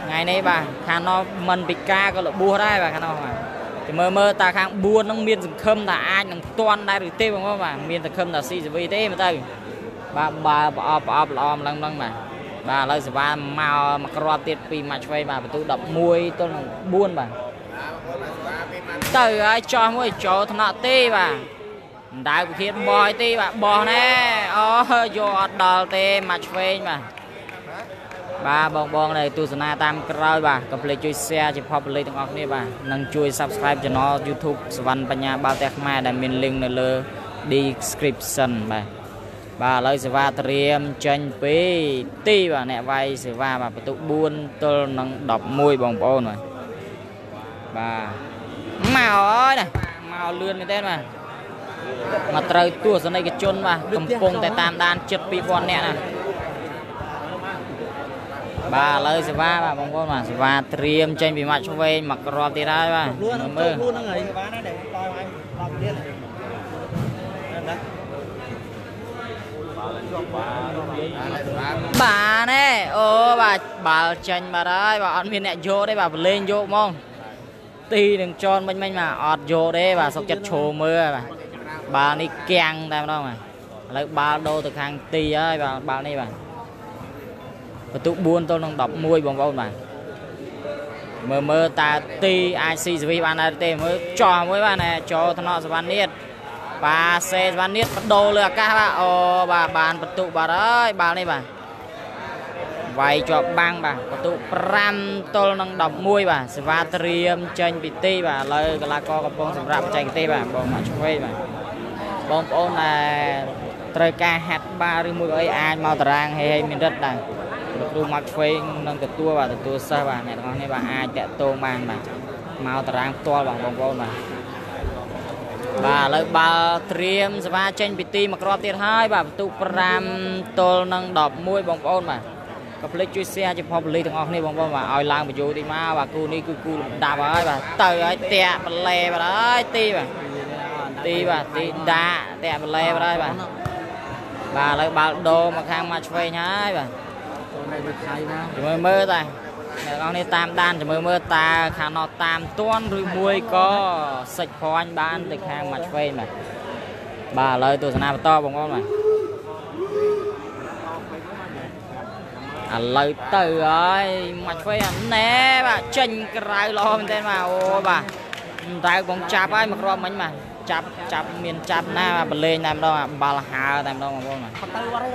ไงนี่บ่าขานอมันปิกาก็หลบบัวได้บ่าขานอมาจะเมื่อเมื่อตาข้างบัวน้องเมียนสังคมตาอันน้องตอนได้หรือเต้บ้างว่าบ่าเมียนสังคมตาซีจะวีเต้มาเต้บ่าบ่าปอปอปลอมลังลังบ่าบ่าเลยสิบ่ามามากรอติดปีมักเวบ่าประตูดับมวยต้นบัวบ่าเต้ไอจอมไอโจธนาเต้บ่าได้ไปคิดบอยตีบ่าบอแน่อ๋อโยดดอลเต้มาช่วยมาบ่าบองบองเลยตุสนาตามกระไรบ่าก็ไปช่วยแชร์จะพอไปเลยต้องออกนี่บ่านั่งช่วย subscribe จะน้อ YouTube สวรรค์ปัญญาบ่าวแตกมาได้มีลิงก์ในเลย description บ่าบ่าเลยสิว่าเตรียมเจนปีตีบ่าแน่ไว้สิว่าบ่าประตูบุญตัวนั่งดอกมวยบองบองหน่อยบ่ามาเอ้ยนะมาเลื่อนกันเต้นมามาเตยตัวสนในกระจนมากำปงแต่ตามดานเจ็ดปีบอลเนี่ยนะบ่าเลยสิว่าบ่าบางคนมาสิว่าเตรียมใจมีมาช่วยมากรอบตีได้บ่ามือบ่าเน่โอ้บ่าบ่าใจมาได้บ่าอันมีเนี่ยโยได้บ่าเล่นโยมองตีหนึ่งจอนมันไม่มาออดโยได้บ่าสกัดโชว์มือบ่าบ่าวนี่แกงได้ไหมมาแล้วบ่าวโดตะคางตีเอ้ยบ่าวบ่าวนี่บ่าประตูบุญตัวน้องดอกมวยบองบอลมาเมื่อเมื่อตาตีไอซีสวีบานไอเต้เมื่อจ่อไว้บ้านเนี่ยจ่อถนอมสวรรค์นิดปาเซสวรรค์นิดประตูเลือกก้าบ่าโอ้บ่าบานประตูบ่าวเอ้ยบ่าวนี่บ่าไว้จ่อบังบ่าประตูปรัมตัวน้องดอกมวยบ่าสวาเตรียมเจนปิตีบ่าเลยกลากอกระปงสำหรับเจนปิตีบ่าบอลมาช่วยบ่าบองบอลน่ะตระการหัดบาหรือมือไอ้ไอ้มาตารางให้ให้มันรัดได้ดูมัดเฟ้งนั่งตัวบ่าตัวซาบ่าเนี่ยตรงนี้บ่าไอ้จะโตมานบ่ามาตารางตัวบ่าบองบอลบ่าบ่าเลยบ่าเตรียมสวาเจนปิตีมากรอบที่ท้ายบ่าตัวปรามตัวนั่งดอกมวยบองบอลบ่ากับเล็กช่วยเสียจะพอเลยตรงนี้บองบอลบ่าเอาล้างไปอยู่ที่มาบ่ากูนี่กูกูดาบ่าบ่าเตะไอ้เตะมันเละบ่าไอ้ตีบ่าตีบ่าตีดาแต่มันเลวไปได้บ่าบ่าเลยบ่าโดมาข้างมาช่วยย้ายบ่าจะมือมือตาแต่เราเนี่ยตามด้านจะมือมือตาขานอตามต้นหรือมวยก็สิบพออันบ้านติดข้างมาช่วยบ่าบ่าเลยตัวชนะประตูบองบอลบ่าเลยเตะมาช่วยแน่บ่าจริงกระไรรอมันเต้นมาโอ้บ่าแต่บองจับไอ้มากรอมันมาจับจับเมียนจับหน้ามาเล่นตามเราบาลหาตามเราบางคนมา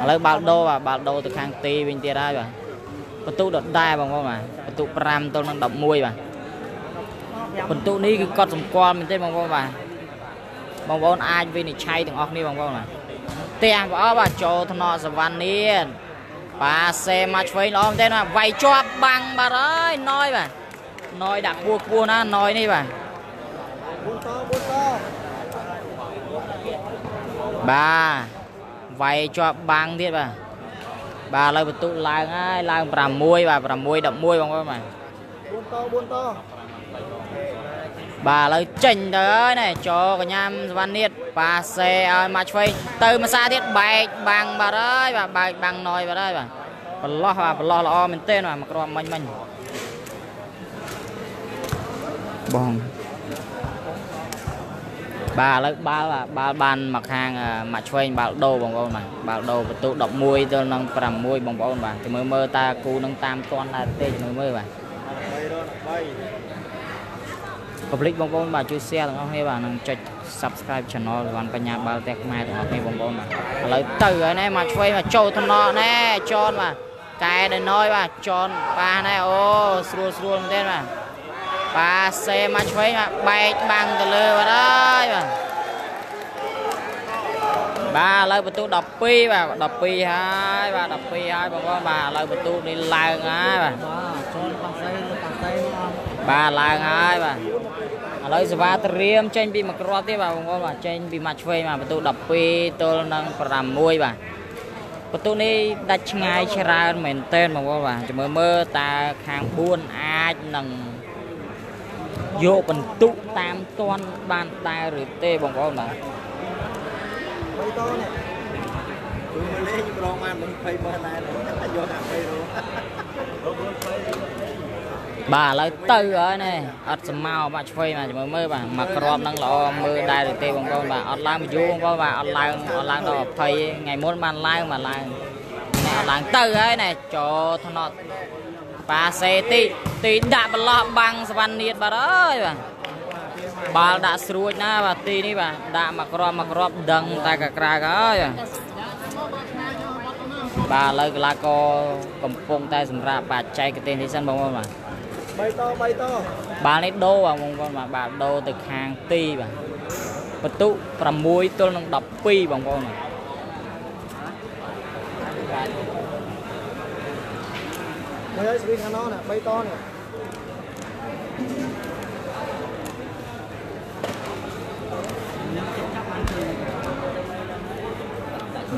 แล้วบาลโดว่าบาลโดตัวข้างตีวินเตียได้ป่ะประตูดดได้บางคนมาประตูปรามตัวนั่งดับมวยป่ะประตูนี้คือกอดสมกรมันเต้บางคนมาบางคนไอ้วินนี่ใช้ถึงออกนี่บางคนมาเตียงว่าว่าโจธนอสวรรค์นี่ปาเซมาช่วยล้อมเต้มาไวจอบบังมาเลยน้อยป่ะน้อยดักบัวบัวนะน้อยนี่ป่ะบ่าไว้จอบบางที่บ่าบ่าเลยประตูลายง่ายลายปรามวยบ่าปรามวยดับมวยบางคนมาบ่าเลยเจ๋งเลยนี่โจกับยามวันนี้ปาเซเอามาช่วยเติมมาซาที่ใบบางบ่าเลยบ่าใบบางน้อยบ่าเลยบ่าปล้อบ่าปล้อล้อมันเต้นบ่ามากรอมันมันบองบ่าเลยบ่าบ่าบานมาข้างมาช่วยบ่าโดบองบอลมาบ่าโดประตูดอกมวยตัวนั่งปรำมวยบองบอลมาจะมือมือตากูนั่งตามตอนเตะมือมือมากับลิกบองบอลมาช่วยเสียตรงนี้บ่านั่งจัด subscribe channel วันปัญญาบาลแตกมาถึงออกในวงบอลเลยตื่นนี่มาช่วยมาโจทนอนี่จอนมาไก่เดินน้อยมาจอนปลาเนี่ยโอ้สลัวสลัวมันเต้นมาปลาเซมาช่วยมาใบบังกันเลยมาได้มาบาเลยประตูดอกปีมาดอกปีฮะบาดอกปีฮะบอกว่าบาเลยประตูนี่ลายงาบาบาลายงาบาเลยสบายเตรียมเชนบีมากรอที่บาบอกว่าเชนบีมาช่วยมาประตูดอกปีตัวนั่งประมวยบาประตูนี้ดัชไงชราเหม็นเต้นบอกว่าจะเมื่อเมื่อตาคางบุญอาหนังโยกันตุตามต้นบานตาหรือเต้บอกว่าบ่าเลยตื่นนี่อัดสมาวบ่าช่วยมาจะเมื่อบ่ามากรอบนั่งรอมือได้หรือเต้บอกว่าบ่าอัดล้างอยู่บอกว่าอัดล้างอัดล้างต่อไทยไงม้วนบานล้างมาล้างนี่อัดล้างตื่นนี่โจทนอดปาเซติตีดาบลอบบังสวรรค์นิดบ่เลยบ่าบาลด่าสรุปนะบ่าตีนี่บ่าด่ามากรอบมากรอบดังตากระกราก็บ่าเลยลาโก้กำปงใต้สำราบาดใจกระเตนที่สั้นบอกว่าบ่าใบโตใบโตบาลนี่โดบ่ามองว่าบ่าโดตึกหางตีบ่าประตูประมุยตัวนั่งดับปีบอกว่าเฮ้ยสวิตช์ข้างนอกน่ะใบโตเนี่ย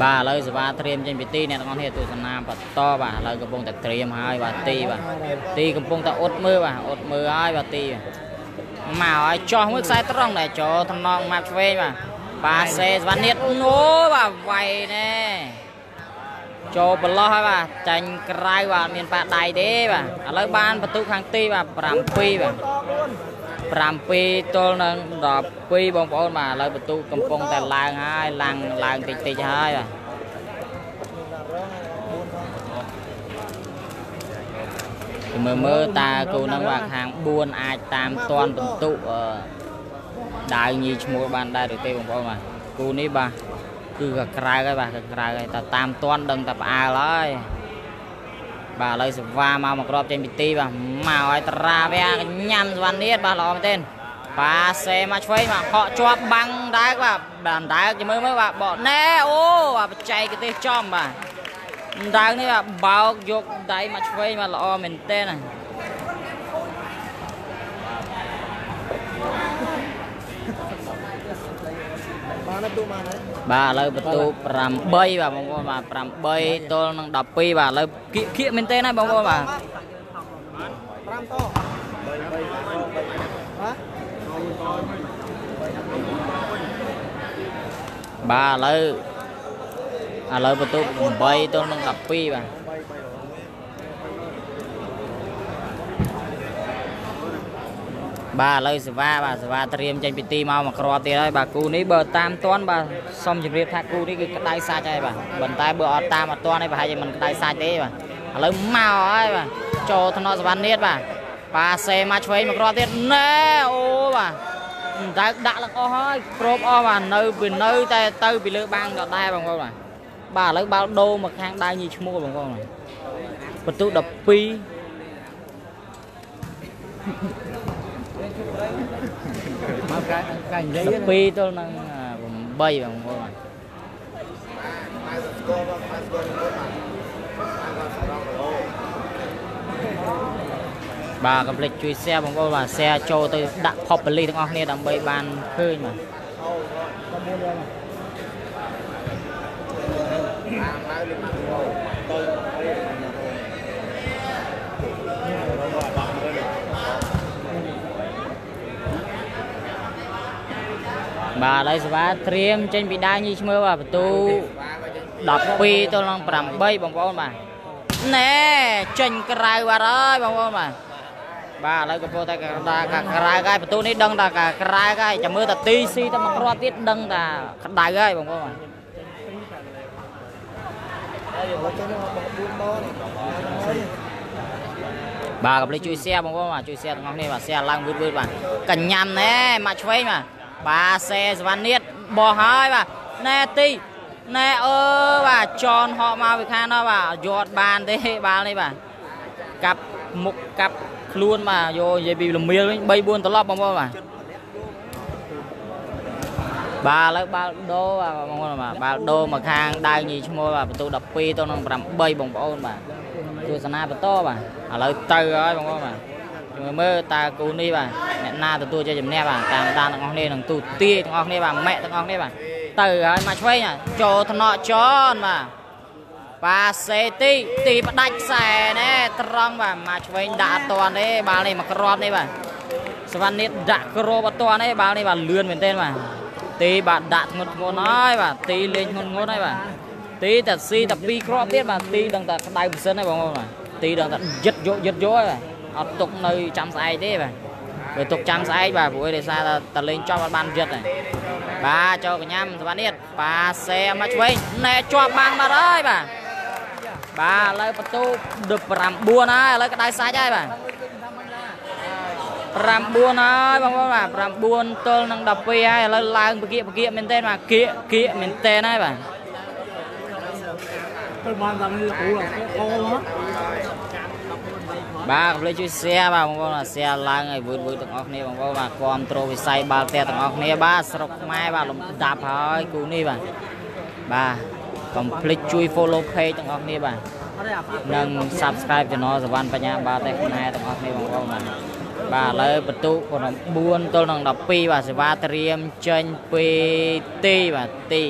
บ่าเลยสบายเตรียมเจนพิตี้เนี่ยตอนนี้ตัวสนามปัดต่อบ่าเลยกระพงแต่เตรียมให้บ่าตีบ่าตีกระพงแต่อดมือบ่าอดมือให้บ่าตีมาไอ้จอมือใส่ตรงไหนจอทำนองมาช่วยบ่าปาเซวันนี้โน้บ่าไวเนี่ยโจบล้อให้บ่าจันกลายบ่าเมียนป่าใดเด้บ่าเลยบ้านประตูข้างตีบ่าปรามปีบ่าปรามปีตัวนึงดอกปีบองบอลมาเลยประตูกำปงแต่ลางให้ลางลางติดติดให้บ่าเมื่อเมื่อตากูนั่งว่าหางบุญอาจตามตอนประตูได้ยีชมูบ้านได้หรือตีบองบอลมากูนี่บ่าคือกลายกันบ่ากลายกันแต่ตามตอนดังแต่ป่าเลยบ่าเลยสวามามากรอบเจนพิตี้บ่ามาไอตราเบียกันยำวันนี้บ่าหล่อมาเต้นปาเซมาช่วยมาเหาะจวบบังได้บ่าบ่าได้จะมือมือบ่าบ่แน่โอ้บ่าใจกันเตะจอมบ่าได้นี่บ่าเบายกได้มาช่วยมาหล่อเหม็นเต้นบ่าเลยประตูปรำใบบ่าบางคนบ่าปรำใบตัวนั่งดับปีบ่าเลยเขี่ยเขี่ยเหม็นเต้นนะบางคนบ่าบ่าเลยอ่าเลยประตูใบตัวนั่งดับปีบ่าบ่าเลยสวาบ่าสวาเตรียมใจพิธีมามากรอบตีเลยบ่ากูนี่เบอร์ตามต้นบ่าส้มจิเรียบทักกูนี่คือกระไดซาใจบ่าบันไดเบอร์ตามมาต้นนี่บ่าให้มันกระไดซาใจบ่าเลยเมาไอ้บ่าโจทนอสวรรค์เนตบ่าปาเซมาช่วยมากรอบตีเน่โอ้บ่าได้ด่าละก็ให้ครบอ้อบ่าเนื้อเป็นเนื้อแต่เต้าเป็นเลือดบางก็ได้บ่าบ่าบ่าเลยบ่าโดมาข้างได้ยี่ชั่วโมงบ่าบ่าประตูดับปีดับปีตัวนั่งใบบ่าบางคนบ่ากำลังช่วยแซ่บางคนบ่าแซ่โจตัวดักขอบไปเลยทั้งออกเนี่ยดับใบบานขึ้นมาบ่าเลยสวาเตรียมเจนพิดายี่ชั่วโมงบ่าประตูดับปีตัวนั่งปรำใบบางคนบ่าเน่เจนกลายบ่าเลยบางคนบ่าบ่าเลยก็พอแต่กลายกันประตูนี้ดังแต่กลายกันจะมือแต่ตีซีแต่มากรอติดดังแต่กระไดกันบางคนบ่าบ่ากับเลยช่วยเสียบางคนบ่าช่วยเสียตรงนี้บ่าเสียล่างวืดๆบ่ากันยำเน่มาช่วยมา บาเซสวานิดบอหายว่าเนตีเนเออว่าจอนหอมาวิคานะว่ายอดบานเตะบาเลยว่ากับมุกกับล้วนมาโยเยบีลมเมียใบบุญตลอดบ้างว่าบาแล้วบาโดว่าบางคนว่าบาโดมาคางได้ยี่ชั่วโมงว่าประตูดับปีตัวน้องประดับใบบงบอลมาตัวสนาประตูว่าอะไรเตยอะไรบางคนว่าเมื่อตากูนี่ว่าแม่นาตัวตัวจะจำแนบว่าตามตาต้องออกนี่ต้องตัวตีต้องออกนี่ว่าแม่ต้องออกนี่ว่าเตยอะไรมาช่วยน่ะโจทนอจอนว่าบาเซตีตีประดับใส่เนี่ยตรองว่ามาช่วยด่าตัวนี่บาเลยมากรอบนี่ว่าสวรรค์นี่ด่ากรอบตัวนี่บาเลยว่าเลื่อนเป็นเต้นว่าตีบาดดัดงดงดน้อยว่าตีเล่นงดงดน้อยว่าตีแต่ซีแต่บีครอบเตี้ยว่าตีดังแต่ไต่บุษเซนได้บอกว่าตีดังแต่ยึดโยยึดโยว่าเอาตกในจำใส่เตี้ยว่าไปตกจำใส่ว่าผู้เดชาแต่เล่นชอบบ้านยึดเลยป้าโจกันย้ำสวรรค์นี่ป้าเซมาช่วยแน่ชอบบ้านมาได้ว่าป้าเลยประตูดึบรำบัวน้อยเลยก็ได้ใส่ใจว่าปรำบัวน้อยบางคนว่าปรำบัวตัวนั่งดับไปให้เราลางไปเกี่ยไปเกี่ยเหม็นเต้นมาเกี่ยเกี่ยเหม็นเต้นได้ป่ะบ้าเลยช่วยเสียบ้าบางคนว่าเสียลางไอ้บุญบุญต้องออกนี่บางคนว่าความโตไปใส่บาลเตะต้องออกนี่บ้าสรุปไม่บ้าลมดับหายกูนี่ป่ะบ้าคอมพลีทช่วย follow page ต้องออกนี่ป่ะนั่ง subscribe จะน้อยสวรรค์ปัญญาบ้าแต่คนไหนต้องออกนี่บางคนว่าบาเลยประตูคนน้องบุญตัวน้องดับปีว่าสวาเตรียมเชนปีตีว่าตี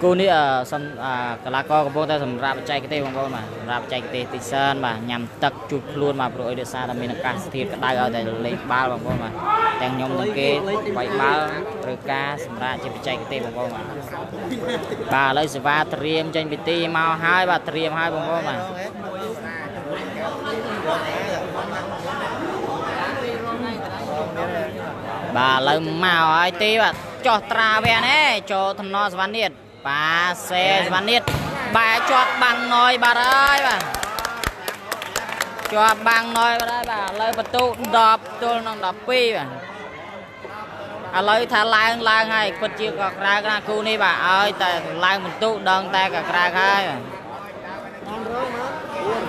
กูนี่เออสันอ่ากลากรกับพวกแต่สำหรับใจกิเต้ของพวกมาสำหรับใจกิเต้ติสันมาหยั่งตักจุดล้วนมาโปรยเดือดซาดำมีนักการสถิตก็ได้เอาแต่เล็กบ้าของพวกมาแต่งยมตั้งเกศใบบ้าหรือกาสำหรับใจกิเต้ของพวกมาบาเลยสวาเตรียมเชนปีตีมาให้บาเตรียมให้ของพวกมาบาเลยมาไอ้ตีว่าจอดตราเวนี่จอดถนนสวรรค์นี่บาเซสวรรค์นี่บาจอดบังน้อยบาได้บ่าจอดบังน้อยบาได้บ่าเลยประตูดอบตัวน้องดอบปีบ่าอะไรถ้าลางลางให้คนเชียร์กับใครกันคู่นี้บ่าเอ้ยแต่ลางประตูดองแต่กับใครใคร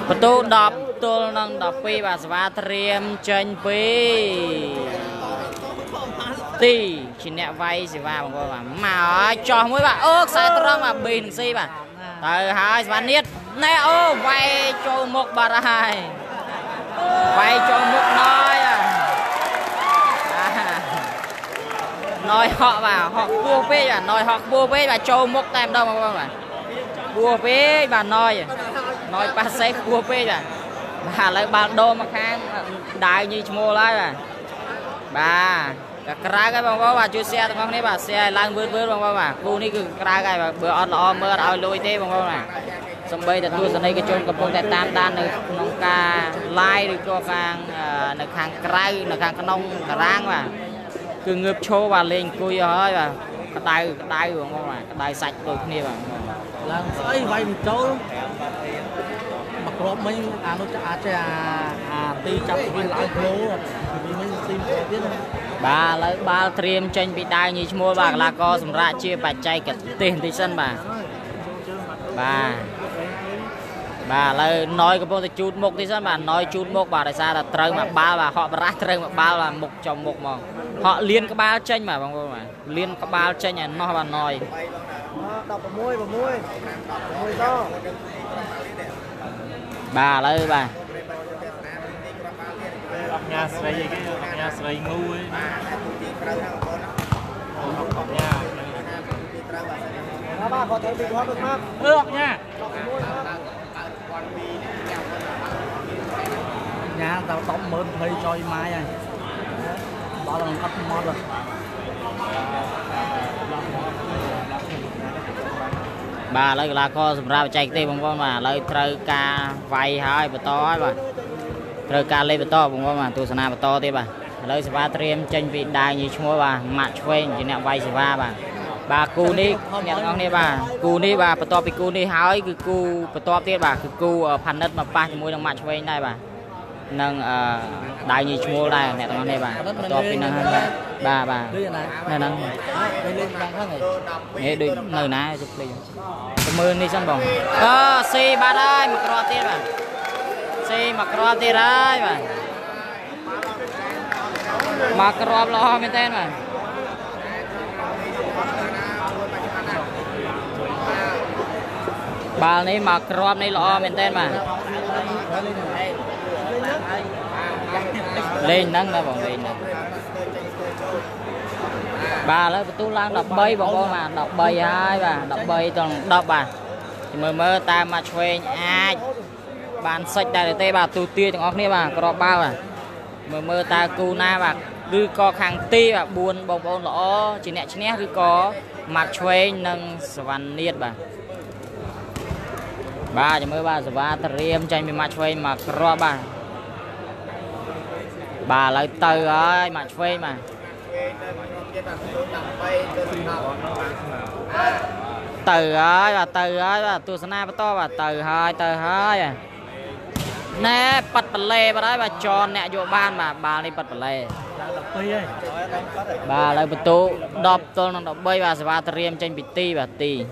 ประตูดอบตัวน้องดอบปีบ่าสวาเตรียมเชนปีตีชินเนไว้สิว่าบางคนว่ามาจอมวยว่าเออใส่ตรงว่าบีหนึ่งซีว่าเตยหายวันนี้เนอไว้โจมุกบาร์ไฮไว้โจมุกน้อยอ่ะน้อยเหาะว่าเหาะบัวเป้ว่าน้อยเหาะบัวเป้ว่าโจมุกเต็มđâuบางคนว่าบัวเป้ว่าน้อยน้อยปลาเซฟบัวเป้ว่ามาเลยบางโดมาข้างได้ยี่ชั่วโมงเลยว่าบ้ากระไรกันบางว่าจุดเสียตรงนี้ว่าเสียล้างเบื่อเบื่อบางว่ากูนี่คือกระไรกันแบบเบื่ออ่อนอ่อนเมื่อเอาลุยเต้บางว่าสมัยแต่ตัวสมัยก็จนกับพวกแต่ตามตาในนองกาไล่หรือก็กลางในทางไกลในทางขนมกระร้างว่าคือเงือบโชว์ว่าเล่นกูย่อยว่ากระไดกระไดบางว่ากระไดสักตัวนี้ว่าล้างไอ้ใบมันโจมมากรอบไม่อานุจะอาจจะตีจับไปหลายโลมีไม่ซีมเยอะนะบาลบาลเตรียมเชนปีตายยี่ชั่วโมงบาลก็สำหรับเชียร์ปัจจัยกับเต็นที่สั้นบาบาบาเลยน้อยกับพวกที่จูดมกที่สั้นบาน้อยจูดมกบาได้ซาแต่เตยมาบาบาเขาประเตยมาบาละมกจอมมกมองเขาเลี้ยงกับบาลเชนมาบางคนมาเลี้ยงกับบาลเชนเนี่ยน้อยบาน้อยตับปมุ้ยปมุ้ยปมุ้ยต่อบาเลยบาออกยาสไลยังไงออกยาสไลงูเอ้ยออกยาถ้าบ้าขอเทปีกว่าเป็นมากเออออกยาย่าเราต้องเหมือนเคยจอยไม้ไงตอนเราคัดมอดเลยบาเลยเราก็สำหรับใจเต็มว่ามาเลยเตยกาไฟหายไปต่อไปเรื่องการเล่นประตูผมว่ามาตัวสนามประตูที่บ่าเลยสิว่าเตรียมเชนปีได้ยี่ชั่วโมงบ่ามาช่วยจีน่าไว้สิว่าบ่าบ่ากูนี่เนี่ยน้องนี่บ่ากูนี่บ่าประตูไปกูนี่หายคือกูประตูที่บ่าคือกูพันนัดมาป้าจมูกต้องมาช่วยได้บ่า nâng đại nhị mua lại này toàn này bà toàn pin năng bà bà này năng nghe được nơi này chụp liền mưa đi sang bồng à si ba đây mặc ro tiền bà si mặc ro tiền đây bà mặc ro lo bên tên bà bà này mặc ro này lo bên tên bà lên nâng ra bọn lên nâng bà lấy tú lan đọc bay bọn con mà đọc bay ai bà đọc bay toàn đọc bà thì mơ mơ ta mà chơi ai bàn sạch đại tê bà tù tia chẳng óc nè bà có bao à mơ mơ ta cù na bà cứ có kháng ti bà buồn bọn con lỗ chỉ nè chỉ nè cứ có mặt chơi nâng svan niết bà bà chỉ mơ bà sva triem chơi mình mặt chơi mà có bà bà lại từ ơi mà phê mà từ ơi bà từ ơi bà tôi sẽ na to bà từ hơi từ hơi nè bật bật lê bà đấy bà cho nè vô ban mà bà đi bật bật lê bà lại bật tú đập tôi đập bay bà sẽ ba triem trên bị ti bà ti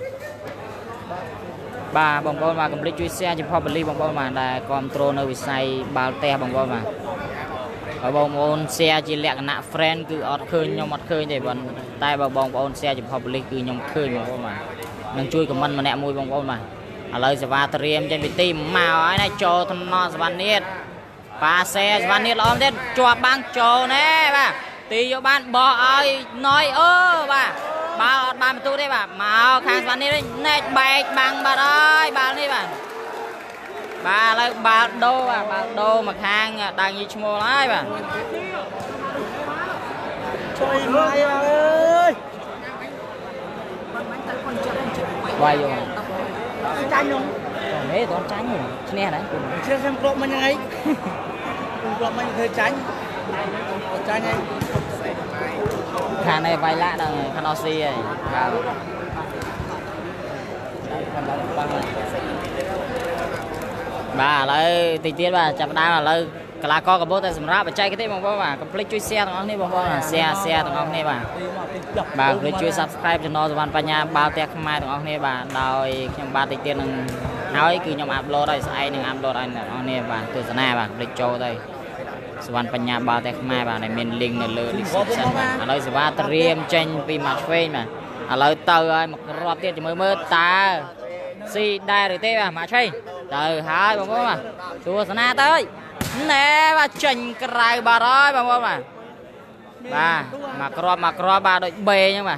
bà bồng bông mà cầm lấy chui xe chỉ phong bật ly bồng bông mà là control nơi bị say bà te bồng bông mà bà bông ôn xe chỉ lẹn nạ friend cứ ọt khơi nhom ọt khơi để bọn tay bà bông ôn xe chỉ hợp lý cứ nhom khơi mà bông mà đang chui của mình mà nẹt môi bông bông mà ở đây sẽ vào tiêm trên bị tim màu ấy này cho thằng nó van niết và xe van niết lòm đến cho băng cho nè bà tì cho bạn bỏ ơi nói ơ bà bà bà tôi đây bà màu khang van niết nẹt bẹt bằng bà đây bà đi bà bà lấy ba đô bà ba đô mà hàng đàn gì mua lái bà quay rồi tránh luôn đấy toàn tránh rồi nè đấy chưa xem cột mình như ấy cột mình hơi tránh tránh ấy hàng này vài lạ đằng Canosi ấy bà lấy tiền tiền bà chạm đá là lấy là co cả bố ta sầm ráp và chạy cái thế bằng bố bà complete chui xe thằng ông này bằng bố là xe xe thằng ông này bà bà complete chui subscribe cho nó rồi bạn phải nhà bao tẹt mai thằng ông này bà đòi trong ba tiền tiền đừng nói cứ nhom upload đây sai đừng upload anh thằng ông này bà tôi sẽ này bà complete show đây rồi bạn phải nhà bao tẹt mai bà này mình link này lừa description bà lấy rồi bà trim change vì mặt face mà lấy tờ ai một rọt tiền chỉ mới mới ta si đai rồi thế bà mà chơi từ hai bông bông mà tua sana tới nè bà chỉnh cái bà rồi bông bông mà bà mặc ro mặc ro bà đội B nhưng mà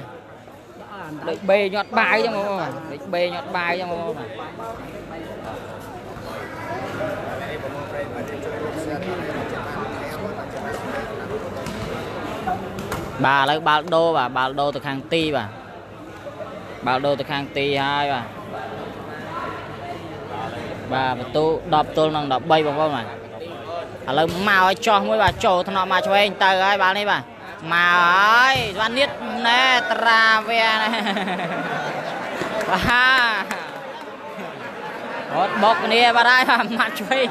đội B nhọt bài chứ bông bông mà đội B nhọt bài chứ bông bông mà bà lấy ba đô bà ba đô từ hàng ti bà ba đô từ hàng ti hai bà bà tôi đập tôi đang đập bay bằng con mà lấy màu ấy cho mỗi bà trổ thằng nọ mà cho anh tờ ấy bà này bà màu ấy văn niết nè tra về này bà hot bóc này bà đây bà mặt cho anh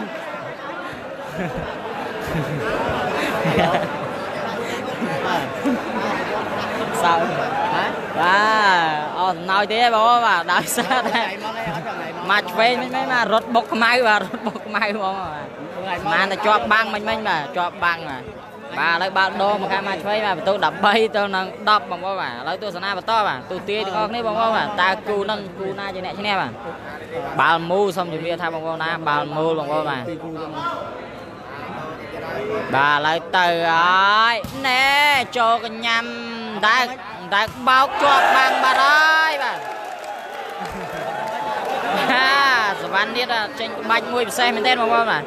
sao bà nói thế bố bà đợi sao đây mà về mình mới mà rớt bốc máy và rớt bốc máy bông mà là cho băng mình mình mà cho băng mà bà lấy ba đô mà cái mà chơi mà tôi đập bay tôi nâng đập bông bông mà lấy tôi sơn na và to mà tôi tía con đấy bông bông mà ta cù nâng cù na cho nè cho nè mà bà mua xong thì bây giờ thay bông bông na bà mua bông bông mà bà lấy từ ấy nè cho cái nhầm đã đã bao cho băng bà đấy bà ha svan niết à tranh bạch mui xe mình tên bông bông mà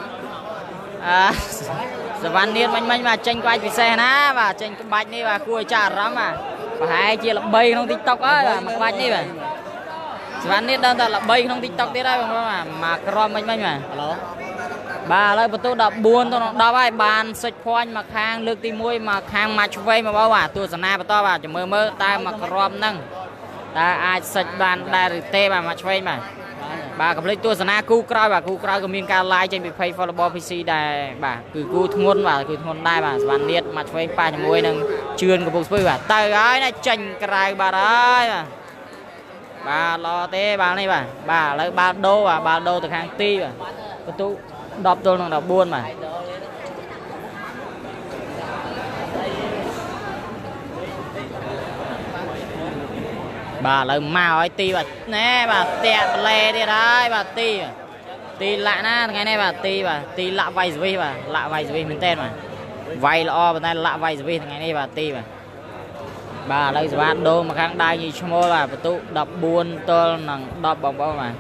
à svan niết mạnh mạnh mà tranh bạch xe ná và tranh bạch này và cua chả lắm mà và hai chia là bay không TikTok ấy mà bạch này mà svan niết đơn giản là bay không TikTok thế đấy bông bông mà mà crom mạnh mạnh mà bà lấy bật tôi đập buồn tôi đập ai bàn sạch khoan mà hàng lược ti mui mà hàng mà chui mà bao bà tôi sana bật to bà chỉ mơ mơ ta mà crom nâng ta ai sạch bàn đại tê bà mà chui mà bà cầm lấy tôi sana cú cray bà cú cray cầm miếng cá lai trên bị phay volleyball pc đài bà cứ cú thôn bà cứ thôn đài bà bàn liệt mặt phay pa cho môi nâng chườn của bông phơi bà tay gái này chành cray bà đấy bà bà lo té bà này bà bà lấy ba đô bà ba đô từ hàng ti bà cái tú đập tôi nâng đập buôn mà bà lời màu ấy ti bà nè bà tẹt lè đi đấy bà ti ti lạ na ngày nay bà ti bà ti lạ vay dưới bà lạ vay dưới mình tên mà vay lo bên đây lạ vay dưới ngày nay bà ti bà bà lời bà đô mà khang đai gì cho môi bà tụ đập buôn tôi nằng đập bóng bóng mà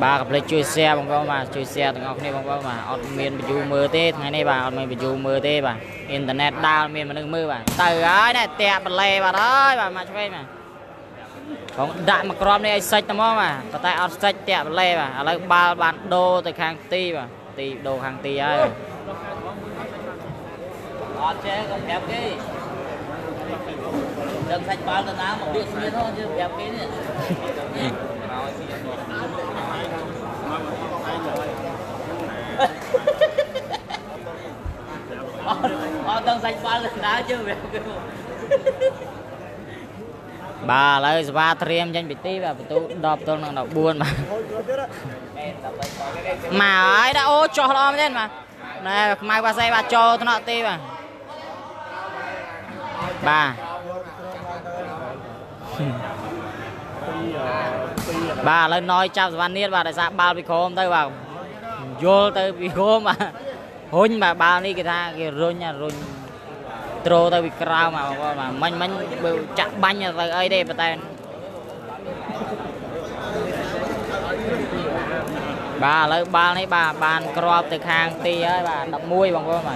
bà gặp lại chui xe bóng bóng mà chui xe từ ngọc này bóng bóng mà ở miền bị du mưa tết ngày nay bà ở miền bị du mưa tết bà internet down มีมันนึกมือบ่ะตายอ้ายน่ะแตะบะเลบ่ได้บ่มาช่วยมาของดักมากรอบนี่ไอ้สิจตะมอบ่ะบ่ตายออดสิจตะบะเลบ่ឥឡូវបាល់បានដោទៅខាងទីบ่ទីដូខាងទីហើយ Ờ, ờ, tân sạch ba lần đá chưa về bà lấy ba triêm trên bị tí và tôi đọc tôi là đọc buồn mà mà ấy đã ô cho nó lên mà này mai qua xe bà cho nó tí mà bà bà lên nói chào văn niên và đại gia bao bị khôm tới vào vô tới bị khôm mà hôn mà bao đi cái thang cái run nha run trôi tao bị cào mà mà mình mình chặt bánh nha rồi ấy đây mà tên bà lấy ba lấy bà bàn crop từ hàng ti ấy bà đập muôi bằng coi mà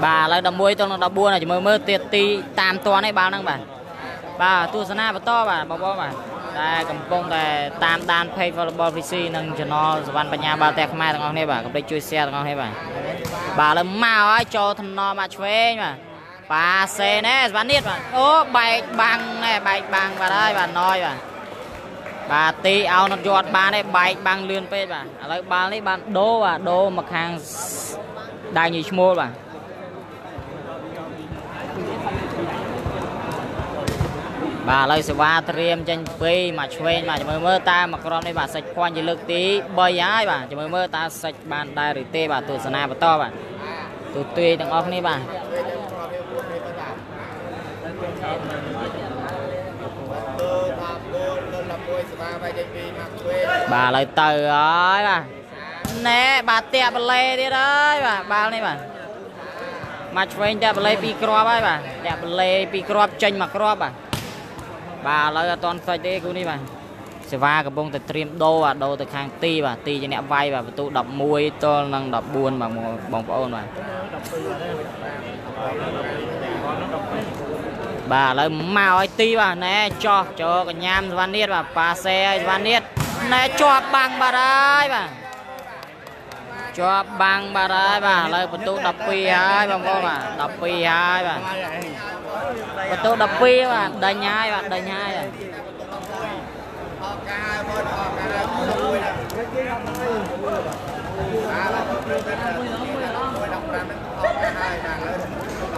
bà lấy đập muôi tôi là đập buôn này chỉ mới mới tiệt ti tam toàn ấy bao năng bà bà tu sanh bà to bà bà bò bà đây cầm bông đây tam đan pay volleyball pc nâng cho nó văn bà nhà bà tẹt mai thằng con này bà cầm đây chui xe thằng con này bà bà làm mau ấy cho thằng nó mà chơi mà bà xe nè văn niết mà ô bài bằng này bài bằng bà đây bà nói bà bà ti ao nó giọt bà này bài bằng lươn pet bà lấy bà lấy bà đô bà đô mặt hàng đại nhị mua bà bà lấy số ba triêm trên phi mà chơi mà chỉ mới mơ ta mà còn đây bà sạch quan chỉ lực tí bơi ái bà chỉ mới mơ ta sạch bàn đai rồi tê bà tụi sana bà to bà tụi tuy thằng ông này bà bà lấy từ ơi bà nè bà tẹt bà lê đi đấy bà bao này bà mà chơi tẹt bà lê pi crop ấy bà tẹt bà lê pi crop trên mà crop bà bà lấy toàn sạch đấy cô đi bà sẽ va cái bông từ trim đô à đô từ hàng ti bà ti cho nè vay bà tụ đập muôi to năng đập buôn mà bóng bóng mà bà lấy màu ấy ti bà nè cho cho cái nhám van niết bà pa xe van niết nè cho bằng bà đấy bà cho bằng bà đấy bà lấy bà tụ đập pi hai bà con bà đập pi hai bà bà tôi đập phi mà đầy nhai bạn đầy nhai rồi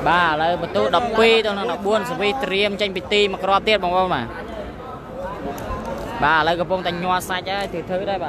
bà lấy bà tôi đập phi tôi đang đập buôn vì triêm tranh bị ti mà cọp tiết bằng bao mà bà lấy cái bông tành nho sạch ấy thì thứ đây bà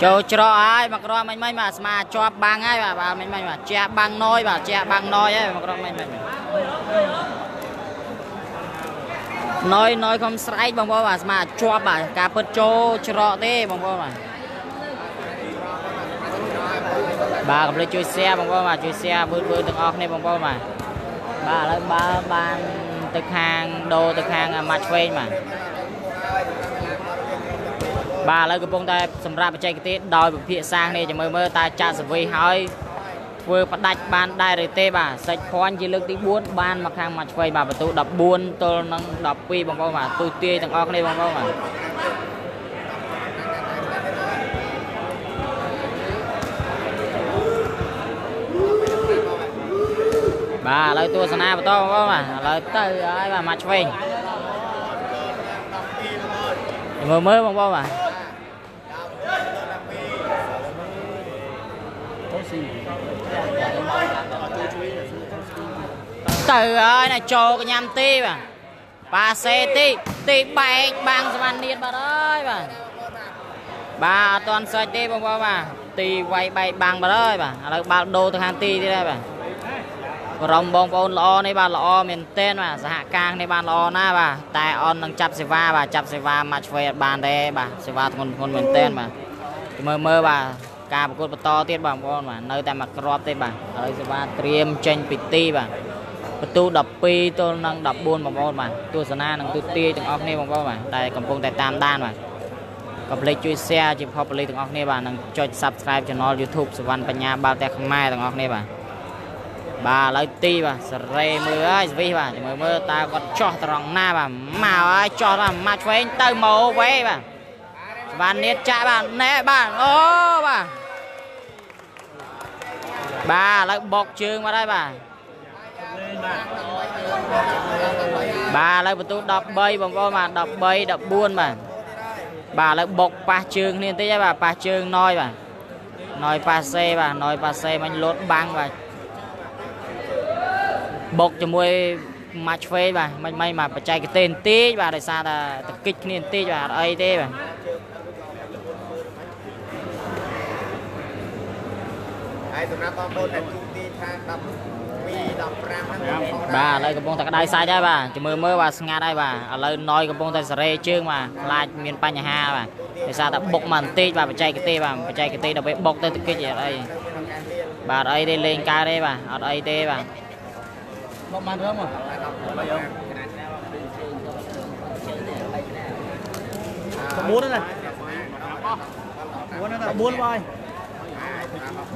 cho chó ai mà cọp mình mình mà mà cho băng ấy bà bà mình mình mà che băng nôi bà che băng nôi ấy mà cọp mình mình nói nói không sai bằng bao bà mà cho bà cà phê cho cho thế bằng bao bà บ่ากับเลยช่วยแช่บางก็มาช่วยแช่บื้อบื้อตึกออกนี่บางก็มาบ่าแล้วบ่าบ้านตึกห้างโดตึกห้างมาช่วยมาบ่าแล้วก็พงได้สำหรับประเทศกิติดอยแบบเพียสร้างนี่จะเมื่อเมื่อตาจ่าสวีหอยเพื่อประดับบ้านได้หรือเตะบ่าใส่พรยีเลือกที่บ้วนบ้านมาข้างมาช่วยบ่าประตูดับบ้วนตัวนั่งดับปีบางก็มาตัวเตี้ยตึกออกนี่บางก็มาบ่าเลยตัวสนามประตูก็มาเลยเตะไอ้บ่ามาช่วยเมื่อเมื่อบางบ่มาเตะไอ้น่ะโจกยำตีบ่าปาเซตีตีแบกบางสมันเดียดบ่าเลยบ่าบ่าตอนเซตีบางบ่มาตีไวแบกบางบ่าเลยบ่าเลยบ่าโดทางตีที่ได้บ่ารองบองบอลล้อในบ้านล้อเมนเต้นว่ะสหกางในบ้านล้อหน้าว่ะแต่ออนนังจับเสวาว่ะจับเสวามาช่วยบ้านได้ว่ะเสวาคนคนเมนเต้นว่ะเมื่อเมื่อว่ะการประกวดประตอเตี้ยบ่าวบอลว่ะในแต่มากรอบเตี้ยบ่าวเลยเสวาเตรียมเจนปิดตีว่ะประตูดับปีตัวนังดับบุญบ่าวบอลว่ะตัวสนานังตัวตีถึงออกนี่บ่าวบอลว่ะแต่กำลังแต่ตามด้านว่ะกับเลยช่วยแชร์จีพอไปเลยถึงออกนี่บ่าวนังจอยซับสไครป์ช่องยูทูบสวรรค์ปัญญาบ่าวแต่ข้างไม้ถึงออกนี่บ่าวบ่าเลยตีบ่าสเรเมื่อไอ้สิบ่าเมื่อเมื่อตาก็จ่อตรองหน้าบ่ามาไอ้จ่อบ่ามาช่วยเติมโมไว้บ่าวันนี้จ่าบ่าเน่บ่าโอ้บ่าบ่าเลยบอกเชิงมาได้บ่าบ่าเลยประตูดับเบย์บ่บ่มาดับเบย์ดับบุญบ่าบ่าเลยบอกปาเชิงนี่ตีบ่าปาเชิงน้อยบ่าน้อยปาเซ่บ่าน้อยปาเซ่มันลดบังบ่าบกจะมวยมาช่วยบ่าไม่ไม่มาปัจจัยก็เต้นตีบ่าโดยซาตาตะกิจนี่ตีบ่าไอ้เต้บ่าไอ้ตรงนั้นต้องโดนแต่จุดตีทางดับวีดับแรงบ่าเลยกระโปรงตะกระไดซ้ายได้บ่าจะมือเมื่อว่าสงาได้บ่าเลยน้อยกระโปรงแต่เสร่เชื่องมาลายมีนปัญญาบ่าโดยซาตาบกมันตีบ่าปัจจัยก็เต้บ่าปัจจัยก็เต้ดับไปบกแต่ตะกิจอะไรบ่าไอ้ได้เล่นกาได้บ่าไอ้เต้บ่ามาเริ่มอ่ะบุญนั่นแหละบุญนั่นแหละบุญไป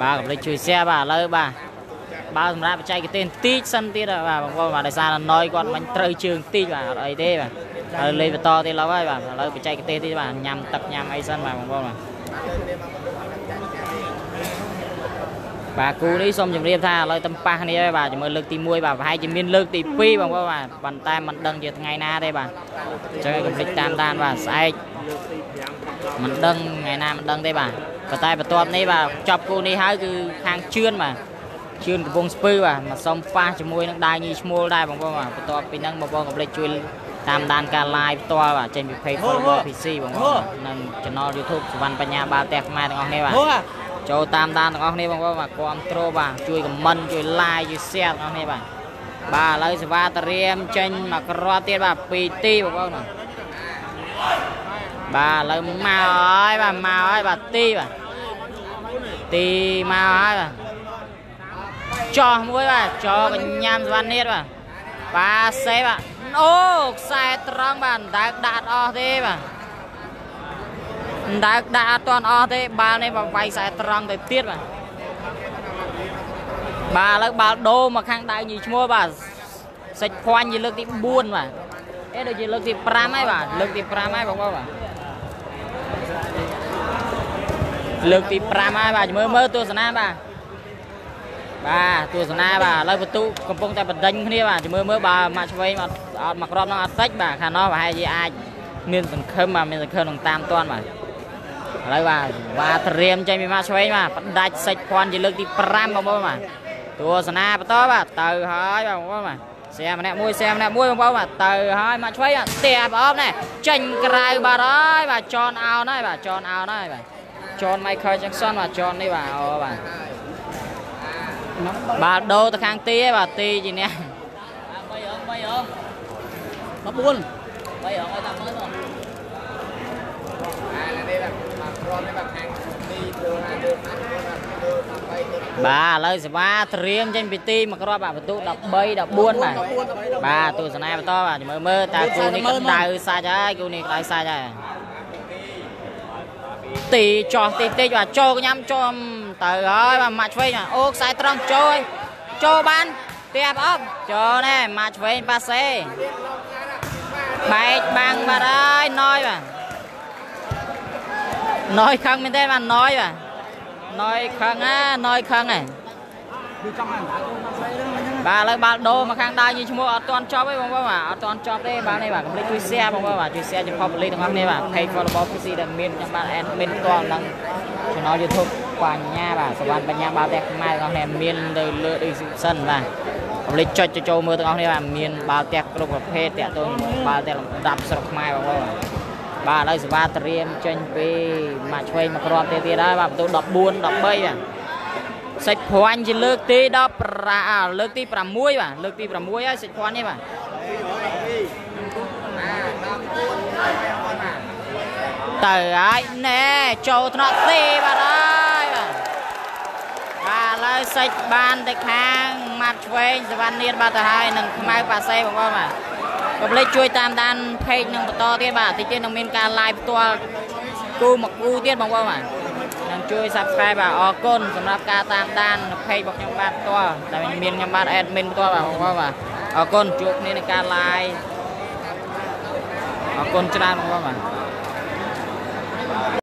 บ้ากับเลยช่วยแชร์บ้าเลยบ้าบ้าสำหรับใจก็เต้นตีสันตีนะบ้าบางคนมาได้ซาน้อยก่อนมันเตยเชิงตีบ้าไอ้เด้บ้าเลยไปต่อตีเราไว้บ้าเลยไปใจก็เต้นตีบ้ายำตับยำไอ้สันบ้าบางคนมาบ่ากูนี่ส้มจำเรียบท่าเลยตั้มปากนี่บ่าจะมือเลือกตีมวยบ่าให้จะมีเลือกตีปีบ่บ่บ่บันตายมันดังเยอะไงน้าได้บ่าจะให้กำลังตามด้านบ่าใส่มันดังไงน้ามันดังได้บ่าบันตายบันตัวนี้บ่าจับกูนี่ให้คือทางเชื่อนบ่าเชื่อนกับวงสปื้บ่ามาส้มปากจะมวยนักได้ยี่ชั่วโมงได้บ่บ่บันตัวปีนั่งบ่บ่กำลังช่วยตามด้านการไลฟ์ตัวบ่าเจนพี่เพย์ฟอร์บอลพีซีบ่บ่นั่งจะนอนยูทูบสุวรรณปัญญาบ่าแตกมาตรงนี้บ่าโจตามด้านของนี่บอกว่าความโตบ่าช่วยกับมันช่วยไล่ช่วยเสียดของนี่บ่าบ่าเลยสวาเตรียมเจนมากรอเตี้ยบ่าปีตีบอกว่าหน่อยบ่าเลยมาอ้อยบ่ามาอ้อยบ่าตีบ่าตีมาอ้อยบ่าจ่อมวยบ่าจ่อกันยามวันนี้บ่าบ่าเซ่บ่าโอ้ใส่ตรองบ่าดักดัดออกตีบ่าได้ได้ตอนออกที่บาในบ่าวไปใส่ตรองแต่เตี้ยบ่าบ่าแล้วบ่าโดมาข้างได้ยี่ชั่วบ่าใส่ควันยี่เลือกที่บุญบ่าเอ๊ะเดี๋ยวยี่เลือกที่ปราไม่บ่าเลือกที่ปราไม่บอกว่าบ่าเลือกที่ปราไม่บ่าเมื่อเมื่อตัวสนามบ่าบ่าตัวสนามบ่าเลยประตูกำปงแต่ประเด็นนี่บ่าเมื่อเมื่อบ่ามาช่วยมาเอามากรอบน้องอัดเซ็ตบ่าข้าน้องบ่าให้ยี่ไอเมียนสังเคราะห์มาเมียนสังเคราะห์ลงตามตอนบ่าอะไรบ่าบ่าเตรียมใจมีมาช่วยมาปัดได้ใส่ควันจะเลือกที่ปรามบ่บ่มาตัวสนาประตูบ่าเตยหายบ่บ่มาเสียมันแน่มวยเสียมันแน่มวยบ่บ่มาเตยหายมาช่วยเตะบ่บ่เนี่ยจังไกรบ่ได้บ่าจอนเอาได้บ่าจอนเอาได้บ่าจอนไม่เคยจังซ้อนบ่าจอนนี่บ่าเอาบ่าบ่าโดตะคางตีบ่าตีจีเนี่ยไปออกไปออกมาบุญไปออกเอาตามมือมาอ่าแล้วนี่แบบรอบในแบบแข่งตีเดินมาเดินมาเดินมาเดินไป bà lời sẽ ba riêng trên pt mà các bạn tụ đọc bay đọc buôn này bà tụ sáng nay mà to bà mơ mơ ta cô này cắm tay sai trái cô này lại sai trái tì cho tì tì cho cho nhắm cho tới rồi mà match với ô sai trăng chơi cho ban tiệp ốp cho này match với ba xe bay bằng bà đây nói bà nói không mình thế mà nói bà nói khăn á nói khăn này bà lấy bà đồ mà khăn đai như chúng mua ở toàn shop ấy bông bông mà ở toàn shop đấy bà này bà cũng lấy chui xe bông bông mà chui xe chỉ phong lấy thằng ông này bà pay for the boxy đầm miên trong bà em miên toàn đang cho nó youtube qua nhà bà sờ bàn bên nhà bà đẹp mai thằng này miên đời lựa đi sân bà lấy cho cho cho mưa thằng ông này bà miên bà đẹp luôn một phe đẹp tôi bà đẹp đập sờ mai bông bông bà đây sẽ ba triêm trên về mà chơi mà còn tiền tiền đấy bà tôi đập buôn đập bay à sạch hoàn chỉ lược tí đập ra lược tí làm muối bà lược tí làm muối á sạch hoàn đấy bà từ ấy nè châu nó tê bà đây bà lấy sạch bàn địch hàng mặt chơi sẽ ban niên ba từ hai nâng mai bà xe bà con màกับเลยช่วยตามด้านเพจหนึ่งต่อเตี้ยบ่าที่เจ้าหนุ่มมีการไลฟ์ตัวกูหมักกูเตี้ยบอกว่ามันช่วยซับไครบ่าออกก้นสำหรับการตามด้านเพจบอกยังบ้านตัวแต่มียังบ้านแอดมินตัวบ่าบอกว่าออกก้นจุกนี่ในการไลฟ์ออกก้นจะได้บอกว่ามัน